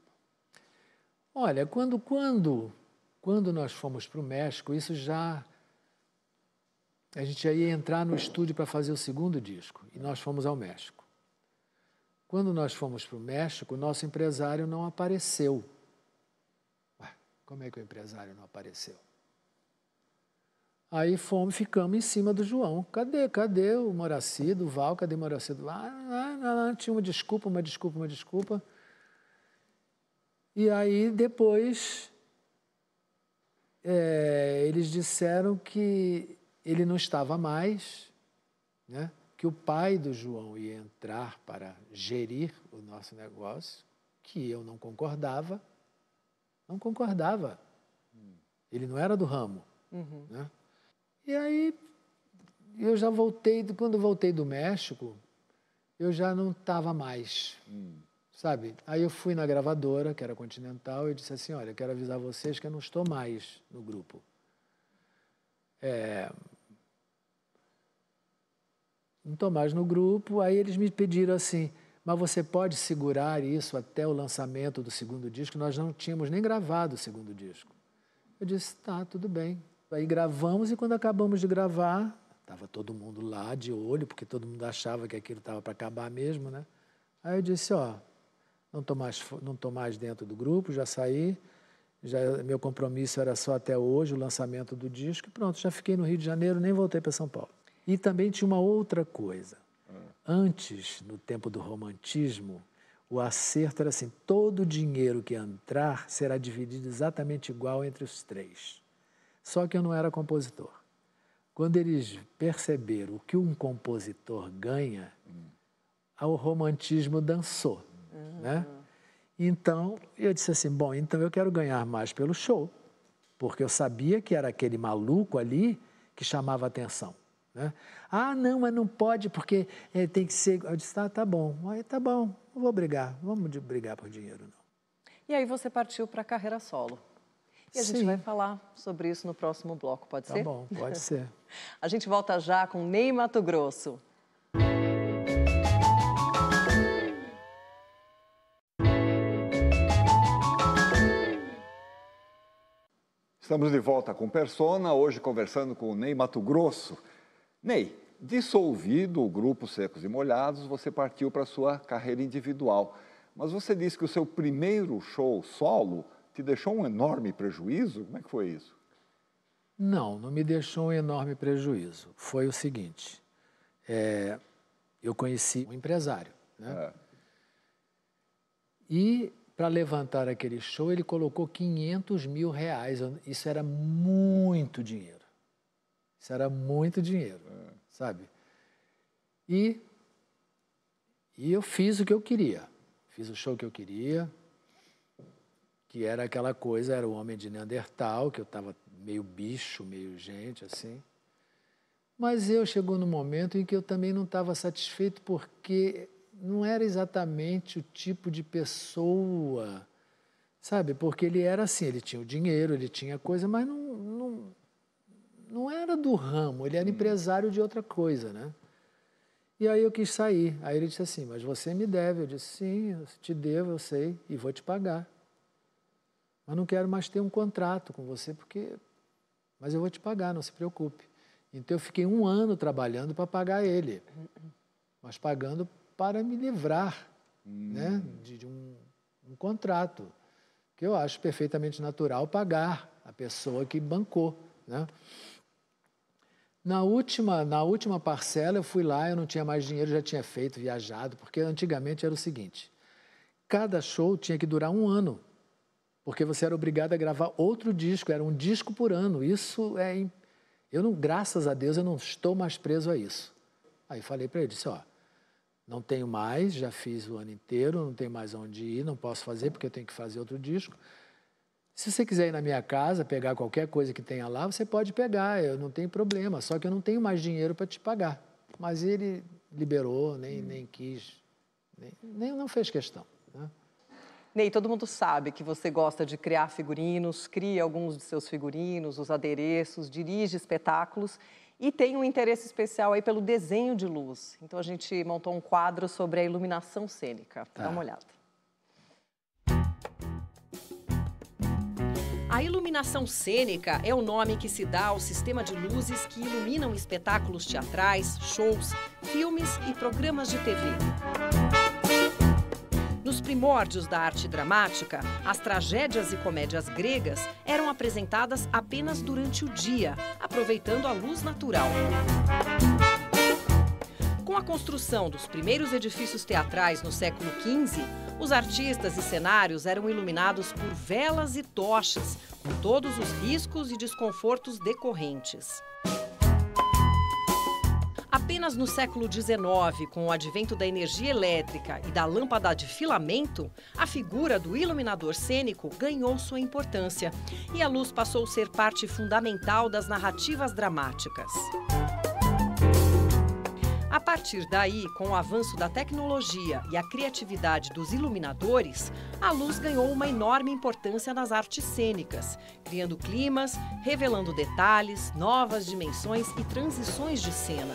Olha, quando, quando, quando nós fomos para o México, isso já... A gente já ia entrar no estúdio para fazer o segundo disco, e nós fomos ao México. Quando nós fomos para o México, o nosso empresário não apareceu. Ué, como é que o empresário não apareceu? Aí fomos, ficamos em cima do João. Cadê, cadê o Moracido, o Val, cadê o Moracido? Ah, ah, ah, tinha uma desculpa, uma desculpa, uma desculpa. E aí depois é, eles disseram que ele não estava mais, né? Que o pai do João ia entrar para gerir o nosso negócio, que eu não concordava, não concordava. Hum. Ele não era do ramo. Uhum. Né? E aí, eu já voltei, quando voltei do México, eu já não estava mais, hum. sabe? Aí eu fui na gravadora, que era Continental, e disse assim, olha, eu quero avisar vocês que eu não estou mais no grupo. É... Não estou mais no grupo, aí eles me pediram assim, mas você pode segurar isso até o lançamento do segundo disco? Nós não tínhamos nem gravado o segundo disco. Eu disse, tá, tudo bem. Aí gravamos e quando acabamos de gravar, estava todo mundo lá de olho, porque todo mundo achava que aquilo estava para acabar mesmo, né? Aí eu disse, ó, não estou mais, não estou mais dentro do grupo, já saí, já, meu compromisso era só até hoje, o lançamento do disco, e pronto, já fiquei no Rio de Janeiro, nem voltei para São Paulo. E também tinha uma outra coisa. Antes, no tempo do romantismo, o acerto era assim, todo o dinheiro que entrar será dividido exatamente igual entre os três. Só que eu não era compositor. Quando eles perceberam o que um compositor ganha, o romantismo dançou. Né? Então, eu disse assim, bom, então eu quero ganhar mais pelo show, porque eu sabia que era aquele maluco ali que chamava atenção. Né? Ah, não, mas não pode porque é, tem que ser... Eu disse, ah, tá bom, aí tá bom, não vou brigar, vamos brigar por dinheiro, não. E aí você partiu para a carreira solo. E a Sim. gente vai falar sobre isso no próximo bloco, pode tá ser? Tá bom, pode ser. A gente volta já com Ney Matogrosso. Estamos de volta com Persona, hoje conversando com o Ney Matogrosso. Ney, dissolvido o grupo Secos e Molhados, você partiu para a sua carreira individual. Mas você disse que o seu primeiro show solo te deixou um enorme prejuízo? Como é que foi isso? Não, não me deixou um enorme prejuízo. Foi o seguinte, é, eu conheci um empresário, né? É. E para levantar aquele show ele colocou quinhentos mil reais. Isso era muito dinheiro. Isso era muito dinheiro, é. sabe? E, e eu fiz o que eu queria. Fiz o show que eu queria, que era aquela coisa, era o homem de Neandertal, que eu estava meio bicho, meio gente, assim. Mas eu chegou num momento em que eu também não estava satisfeito, porque não era exatamente o tipo de pessoa, sabe? Porque ele era assim, ele tinha o dinheiro, ele tinha coisa, mas não... não não era do ramo, ele era empresário de outra coisa, né? E aí eu quis sair. Aí ele disse assim, mas você me deve. Eu disse, sim, eu te devo, eu sei, e vou te pagar. Mas não quero mais ter um contrato com você, porque... Mas eu vou te pagar, não se preocupe. Então eu fiquei um ano trabalhando para pagar ele, mas pagando para me livrar hum. né, de, de um, um contrato, que eu acho perfeitamente natural pagar a pessoa que bancou, né? Na última, na última parcela, eu fui lá, eu não tinha mais dinheiro, já tinha feito, viajado, porque antigamente era o seguinte, cada show tinha que durar um ano, porque você era obrigado a gravar outro disco, era um disco por ano, isso é... Eu não, graças a Deus, eu não estou mais preso a isso. Aí falei para ele, disse, ó, não tenho mais, já fiz o ano inteiro, não tenho mais onde ir, não posso fazer, porque eu tenho que fazer outro disco. Se você quiser ir na minha casa, pegar qualquer coisa que tenha lá, você pode pegar, eu não tenho problema, só que eu não tenho mais dinheiro para te pagar. Mas ele liberou, nem, hum. nem quis, nem, nem não fez questão. Né? Ney, todo mundo sabe que você gosta de criar figurinos, cria alguns de seus figurinos, os adereços, dirige espetáculos e tem um interesse especial aí pelo desenho de luz. Então a gente montou um quadro sobre a iluminação cênica. Tá. Dá uma olhada. A iluminação cênica é o nome que se dá ao sistema de luzes que iluminam espetáculos teatrais, shows, filmes e programas de tê vê. Nos primórdios da arte dramática, as tragédias e comédias gregas eram apresentadas apenas durante o dia, aproveitando a luz natural. Com a construção dos primeiros edifícios teatrais no século quinze, os artistas e cenários eram iluminados por velas e tochas, com todos os riscos e desconfortos decorrentes. Apenas no século dezenove, com o advento da energia elétrica e da lâmpada de filamento, a figura do iluminador cênico ganhou sua importância e a luz passou a ser parte fundamental das narrativas dramáticas. A partir daí, com o avanço da tecnologia e a criatividade dos iluminadores, a luz ganhou uma enorme importância nas artes cênicas, criando climas, revelando detalhes, novas dimensões e transições de cena.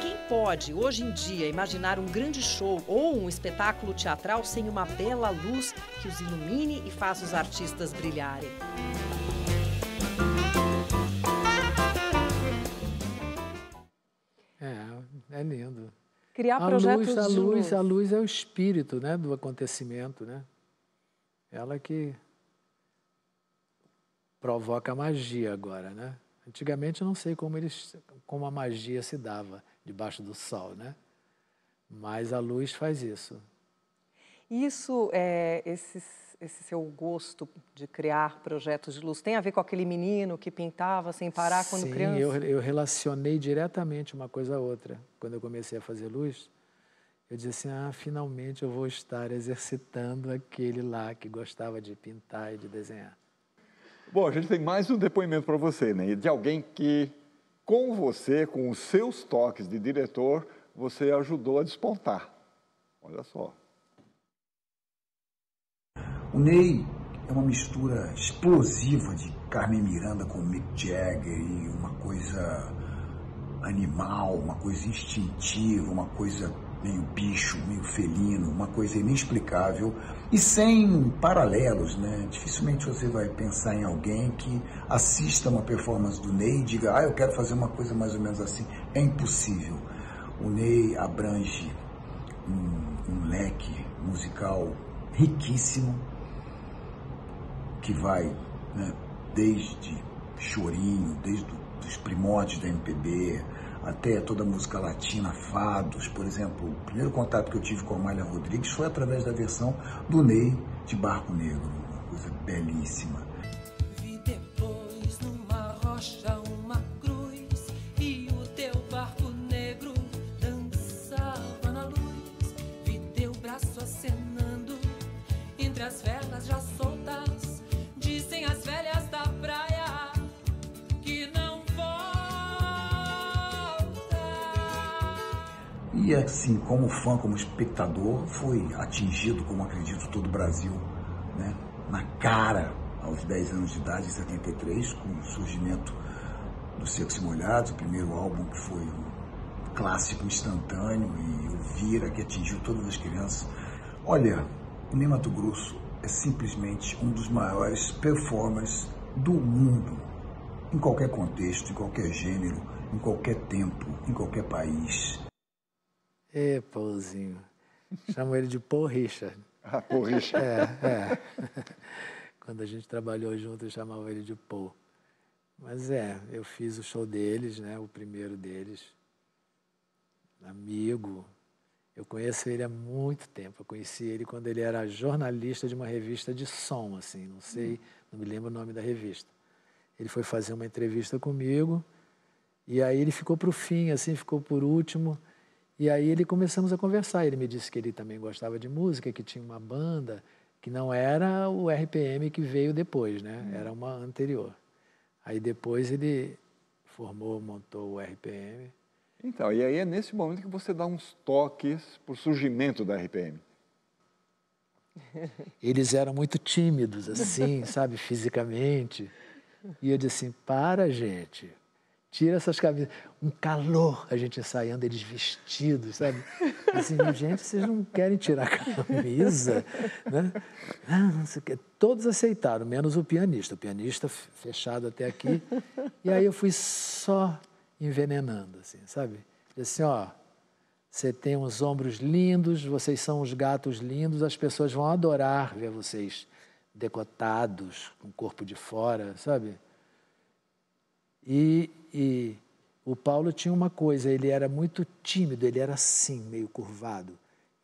Quem pode, hoje em dia, imaginar um grande show ou um espetáculo teatral sem uma bela luz que os ilumine e faça os artistas brilharem? É lindo. Criar a projetos luz, a de luz, luz. A luz é o espírito, né, do acontecimento, né? Ela que provoca a magia agora, né? Antigamente eu não sei como eles, como a magia se dava debaixo do sol, né? Mas a luz faz isso. Isso é esse, esse seu gosto de criar projetos de luz tem a ver com aquele menino que pintava sem parar quando Sim, criança? Sim, eu, eu relacionei diretamente uma coisa a outra. Quando eu comecei a fazer luz, eu disse assim, ah, finalmente eu vou estar exercitando aquele lá que gostava de pintar e de desenhar. Bom, a gente tem mais um depoimento para você, né? De alguém que, com você, com os seus toques de diretor, você ajudou a despontar. Olha só. O Ney é uma mistura explosiva de Carmen Miranda com Mick Jagger e uma coisa animal, uma coisa instintiva, uma coisa meio bicho, meio felino, uma coisa inexplicável e sem paralelos, né? Dificilmente você vai pensar em alguém que assista uma performance do Ney e diga, ah, eu quero fazer uma coisa mais ou menos assim. É impossível. O Ney abrange um, um leque musical riquíssimo, que vai, né, desde chorinho, desde os primórdios da eme pê bê, até toda a música latina, fados, por exemplo. O primeiro contato que eu tive com a Amália Rodrigues foi através da versão do Ney de Barco Negro, uma coisa belíssima. Vi depois numa rocha uma cruz e o teu barco negro dançava na luz. Vi teu braço acenando entre as velas já soltas. Dizem as velhas da praia que não volta. E assim, como fã, como espectador, fui atingido, como acredito todo o Brasil, né? Na cara, aos dez anos de idade, em setenta e três, com o surgimento do Secos e Molhados, o primeiro álbum que foi um clássico instantâneo, e o Vira, que atingiu todas as crianças. Olha, o Ney Matogrosso é simplesmente um dos maiores performers do mundo, em qualquer contexto, em qualquer gênero, em qualquer tempo, em qualquer país. É, Paulzinho. Chamam ele de Paul Richard. Ah, Paul Richard. É, é. Quando a gente trabalhou junto, eu chamava ele de Paul. Mas é, eu fiz o show deles, né? O primeiro deles. Amigo. Eu conheço ele há muito tempo. Eu conheci ele quando ele era jornalista de uma revista de som, assim. Não sei, não me lembro o nome da revista. Ele foi fazer uma entrevista comigo. E aí ele ficou pro fim, assim, ficou por último. E aí ele começamos a conversar. Ele me disse que ele também gostava de música, que tinha uma banda, que não era o R P M que veio depois, né? Era uma anterior. Aí depois ele formou, montou o R P M. Então, e aí é nesse momento que você dá uns toques para o surgimento da R P M. Eles eram muito tímidos, assim, sabe, fisicamente. E eu disse assim, para, gente, tira essas camisas. Um calor, a gente ensaiando, eles vestidos, sabe? Assim, gente, vocês não querem tirar a camisa, né? Não, não sei o quê. Todos aceitaram, menos o pianista. O pianista fechado até aqui. E aí eu fui só envenenando, assim, sabe? Assim, ó, você tem uns ombros lindos, vocês são os gatos lindos, as pessoas vão adorar ver vocês decotados, com o corpo de fora, sabe? E, e o Paulo tinha uma coisa, ele era muito tímido, ele era assim, meio curvado. Eu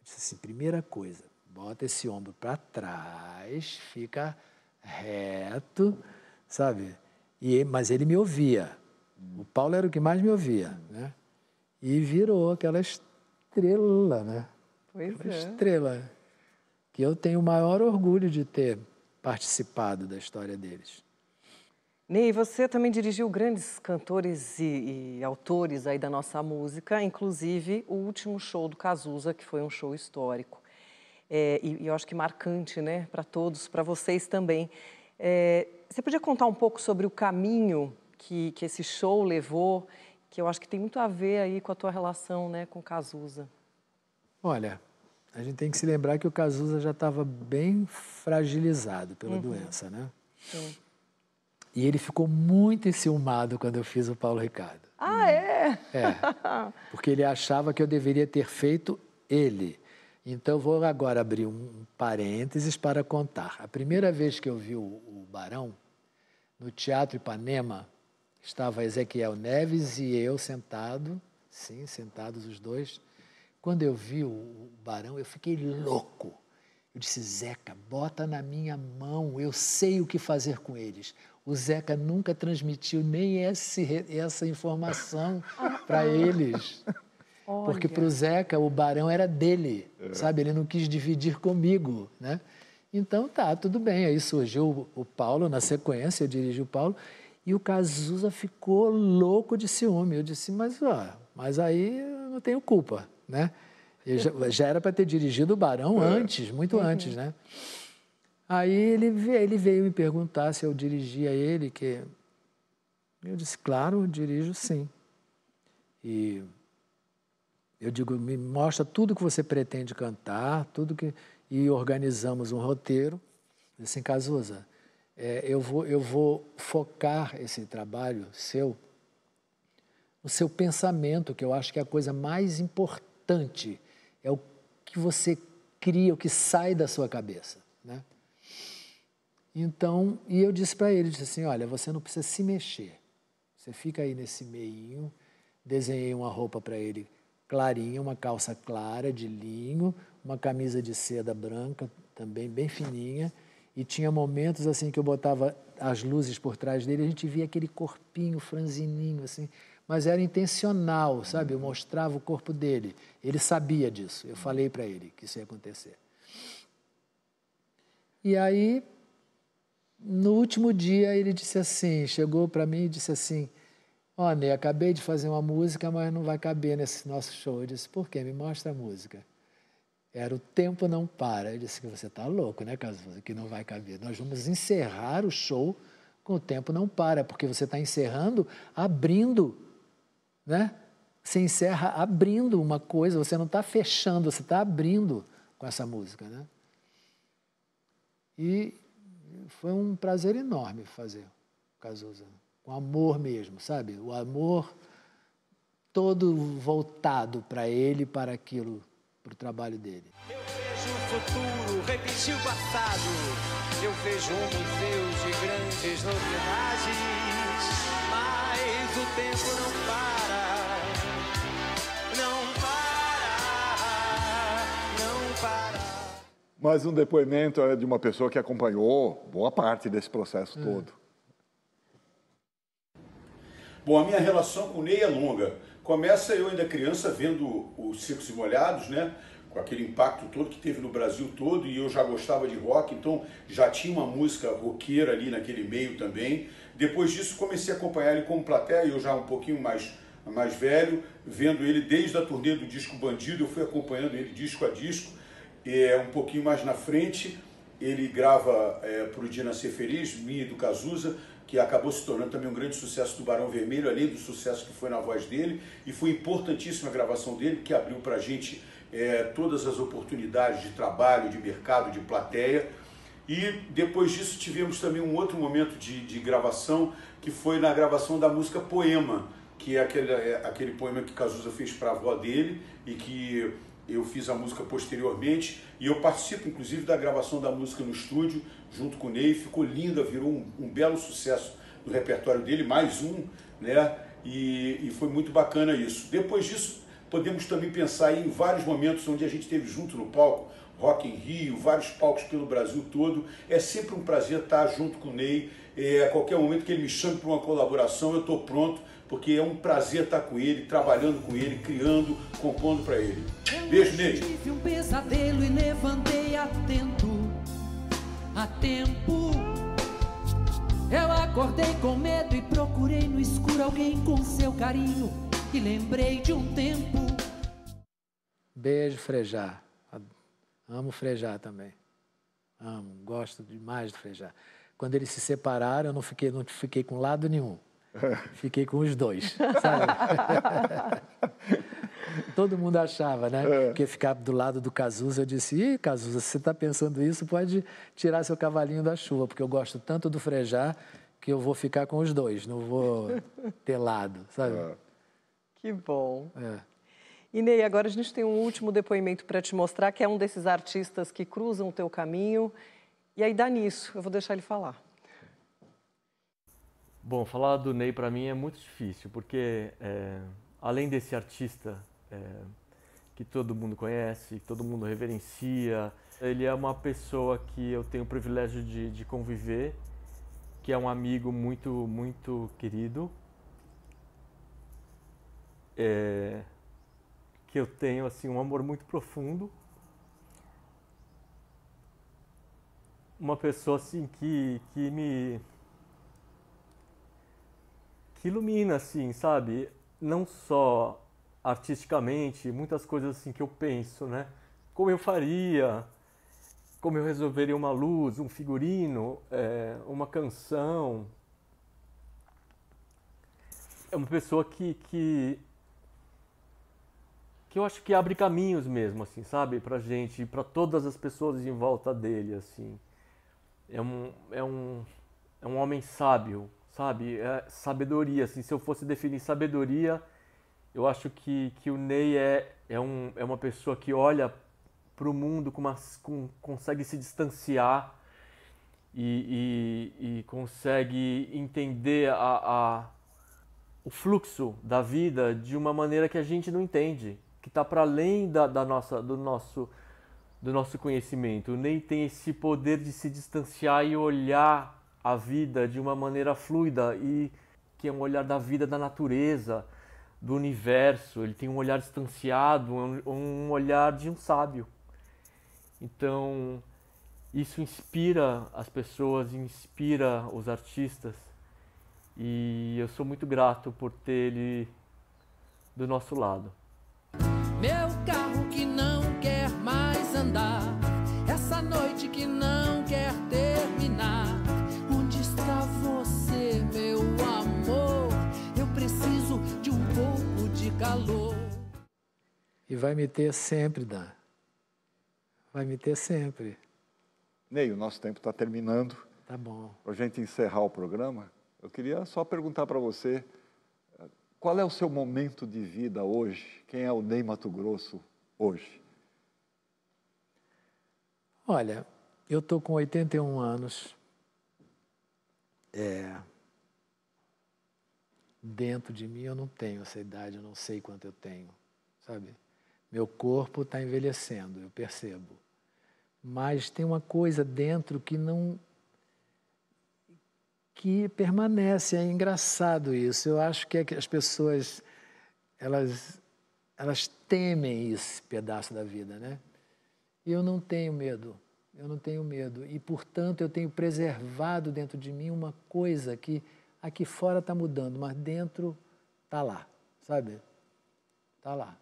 disse assim, primeira coisa, bota esse ombro para trás, fica reto, sabe? E, mas ele me ouvia. O Paulo era o que mais me ouvia, né? E virou aquela estrela, né? Pois aquela é. Estrela que eu tenho o maior orgulho de ter participado da história deles. Ney, você também dirigiu grandes cantores e, e autores aí da nossa música, inclusive o último show do Cazuza, que foi um show histórico. É, e, e eu acho que marcante, né? Para todos, para vocês também. É, você podia contar um pouco sobre o caminho Que, que esse show levou, que eu acho que tem muito a ver aí com a tua relação, né, com o Cazuza? Olha, a gente tem que se lembrar que o Cazuza já estava bem fragilizado pela uhum. doença, né? Então... E ele ficou muito enciumado quando eu fiz o Paulo Ricardo. Ah, hum. é? É, porque ele achava que eu deveria ter feito ele. Então, vou agora abrir um parênteses para contar. A primeira vez que eu vi o, o Barão, no Teatro Ipanema, estava Ezequiel Neves e eu sentado, sim, sentados os dois. Quando eu vi o Barão, eu fiquei louco. Eu disse, Zeca, bota na minha mão, eu sei o que fazer com eles. O Zeca nunca transmitiu nem esse, essa informação para eles. Olha. Porque para o Zeca, o Barão era dele, é. Sabe? Ele não quis dividir comigo, né? Então, tá, tudo bem. Aí surgiu o Paulo, na sequência, eu dirigi o Paulo... E o Cazuza ficou louco de ciúme. Eu disse, mas, ó, mas aí eu não tenho culpa, né? Eu já, já era para ter dirigido o Barão antes, muito uhum. antes, né? Aí ele, ele veio me perguntar se eu dirigia ele, que... Eu disse, claro, eu dirijo sim. E eu digo, me mostra tudo que você pretende cantar, tudo que... E organizamos um roteiro. Eu disse, Cazuza... É, eu, vou, eu vou focar esse trabalho seu, no seu pensamento, que eu acho que é a coisa mais importante, é o que você cria, o que sai da sua cabeça, né? Então, e eu disse para ele, disse assim, olha, você não precisa se mexer, você fica aí nesse meinho. Desenhei uma roupa para ele clarinha, uma calça clara de linho, uma camisa de seda branca, também bem fininha. E tinha momentos assim que eu botava as luzes por trás dele, a gente via aquele corpinho franzininho, assim. Mas era intencional, sabe? Eu mostrava o corpo dele. Ele sabia disso. Eu falei para ele que isso ia acontecer. E aí, no último dia, ele disse assim, chegou para mim e disse assim, ó, Ney, acabei de fazer uma música, mas não vai caber nesse nosso show. Eu disse, por quê? Me mostra a música. Era O Tempo Não Para. Ele disse que você está louco, né, Cazuza? Que não vai caber. Nós vamos encerrar o show o tempo não para, porque você está encerrando, abrindo, né? Você encerra abrindo uma coisa, você não está fechando, você está abrindo com essa música, né? E foi um prazer enorme fazer o Cazuza, com amor mesmo, sabe? O amor todo voltado para ele, para aquilo, para o trabalho dele. Eu vejo o futuro repetir o passado, eu vejo um museu de grandes novidades, mas o tempo não para, não para, não para. Mas um depoimento é de uma pessoa que acompanhou boa parte desse processo hum. todo. Bom, a minha relação com o Ney é longa. Começa eu ainda criança vendo os Secos e Molhados, né? Com aquele impacto todo que teve no Brasil todo, e eu já gostava de rock, então já tinha uma música roqueira ali naquele meio também. Depois disso comecei a acompanhar ele como plateia, eu já um pouquinho mais, mais velho, vendo ele desde a turnê do disco Bandido, eu fui acompanhando ele disco a disco. É, um pouquinho mais na frente, ele grava é, Pro Dia Nascer Feliz, minha e do Cazuza, que acabou se tornando também um grande sucesso do Barão Vermelho, além do sucesso que foi na voz dele, e foi importantíssima a gravação dele, que abriu pra gente é, todas as oportunidades de trabalho, de mercado, de plateia. E depois disso tivemos também um outro momento de, de gravação, que foi na gravação da música Poema, que é aquele, é, aquele poema que Cazuza fez pra avó dele, e que eu fiz a música posteriormente, e eu participo inclusive da gravação da música no estúdio, junto com o Ney, ficou linda, virou um, um belo sucesso no repertório dele, mais um, né? E, e foi muito bacana isso. Depois disso, podemos também pensar em vários momentos onde a gente esteve junto no palco, Rock em Rio, vários palcos pelo Brasil todo. É sempre um prazer estar junto com o Ney, é, a qualquer momento que ele me chame para uma colaboração, eu estou pronto, porque é um prazer estar com ele, trabalhando com ele, criando, compondo para ele. Beijo, Ney. Eu tive um pesadelo e levantei atento, a tempo. Eu acordei com medo e procurei no escuro alguém com seu carinho e lembrei de um tempo. Beijo, Frejat. Amo Frejat também. Amo, gosto demais do Frejat. Quando eles se separaram, eu não fiquei, não fiquei com lado nenhum. Fiquei com os dois, sabe? Todo mundo achava, né? É. Porque ficar do lado do Cazuza, eu disse, ih, Cazuza, se você está pensando isso, pode tirar seu cavalinho da chuva, porque eu gosto tanto do Frejat que eu vou ficar com os dois, não vou ter lado, sabe? É. Que bom. É. E, Ney, agora a gente tem um último depoimento para te mostrar, que é um desses artistas que cruzam o teu caminho, e aí dá nisso, eu vou deixar ele falar. Bom, falar do Ney para mim é muito difícil, porque é, além desse artista é, que todo mundo conhece, que todo mundo reverencia, ele é uma pessoa que eu tenho o privilégio de, de conviver, que é um amigo muito, muito querido, é, que eu tenho assim, um amor muito profundo, uma pessoa assim, que, que me... que ilumina, assim, sabe? Não só artisticamente, muitas coisas assim que eu penso, né? Como eu faria, como eu resolveria uma luz, um figurino, é, uma canção. É uma pessoa que, que... que eu acho que abre caminhos mesmo, assim, sabe? Pra gente, pra todas as pessoas em volta dele, assim. É um, é um, é um homem sábio. Sabe, é sabedoria, assim, se eu fosse definir sabedoria, eu acho que, que o Ney é, é, um, é uma pessoa que olha para o mundo, com uma, com, consegue se distanciar e, e, e consegue entender a, a, o fluxo da vida de uma maneira que a gente não entende, que está para além da, da nossa, do, nosso, do nosso conhecimento. O Ney tem esse poder de se distanciar e olhar a vida de uma maneira fluida, e que é um olhar da vida, da natureza, do universo. Ele tem um olhar distanciado, um olhar de um sábio. Então, isso inspira as pessoas, inspira os artistas. E eu sou muito grato por ter ele do nosso lado. Meu carro que não quer mais andar, essa noite que não quer terminar. Você vai me ter sempre, Dan. Vai me ter sempre. Ney, o nosso tempo está terminando. Tá bom. Para a gente encerrar o programa, eu queria só perguntar para você, qual é o seu momento de vida hoje? Quem é o Ney Matogrosso hoje? Olha, eu estou com oitenta e um anos. É... Dentro de mim eu não tenho essa idade, eu não sei quanto eu tenho, sabe? Meu corpo está envelhecendo, eu percebo. Mas tem uma coisa dentro que não... que permanece, é engraçado isso. Eu acho que as pessoas, elas, elas temem esse pedaço da vida, né? E eu não tenho medo, eu não tenho medo. E, portanto, eu tenho preservado dentro de mim uma coisa que aqui fora está mudando, mas dentro está lá, sabe? Está lá.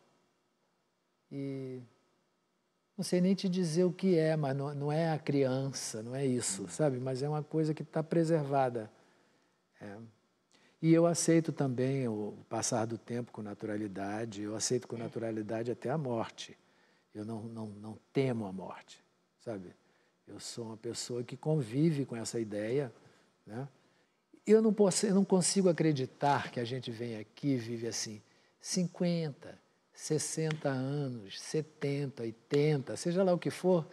E não sei nem te dizer o que é, mas não, não é a criança, não é isso, sabe? Mas é uma coisa que está preservada. É. E eu aceito também o passar do tempo com naturalidade, eu aceito com naturalidade até a morte. Eu não, não, não temo a morte, sabe? Eu sou uma pessoa que convive com essa ideia, né? Eu não posso, eu não consigo acreditar que a gente vem aqui e vive assim cinquenta, sessenta anos, setenta, oitenta, seja lá o que for,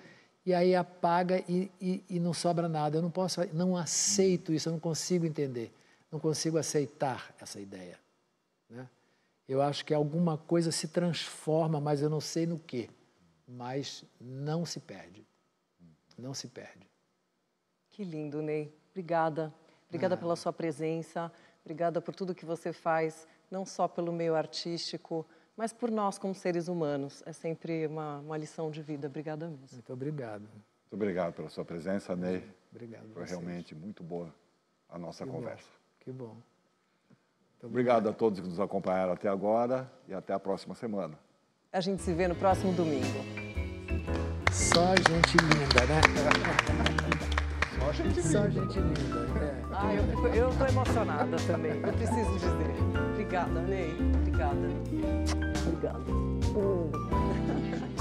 e aí apaga e, e, e não sobra nada. Eu não posso, não aceito isso, eu não consigo entender, não consigo aceitar essa ideia, né? Eu acho que alguma coisa se transforma, mas eu não sei no quê, mas não se perde, não se perde. Que lindo, Ney. Obrigada, obrigada ah. pela sua presença, obrigada por tudo que você faz, não só pelo meio artístico, mas por nós, como seres humanos, é sempre uma, uma lição de vida. Obrigada mesmo. Muito obrigado. Muito obrigado pela sua presença, Ney. Obrigado. Foi realmente muito boa a nossa conversa. Que bom. Muito obrigado a todos que nos acompanharam até agora e até a próxima semana. A gente se vê no próximo domingo. Só gente linda, né? Só gente linda. Só gente linda. É. Ah, eu estou emocionada também, eu preciso dizer. Obrigada, Ney. Obrigada. Obrigada. Uh.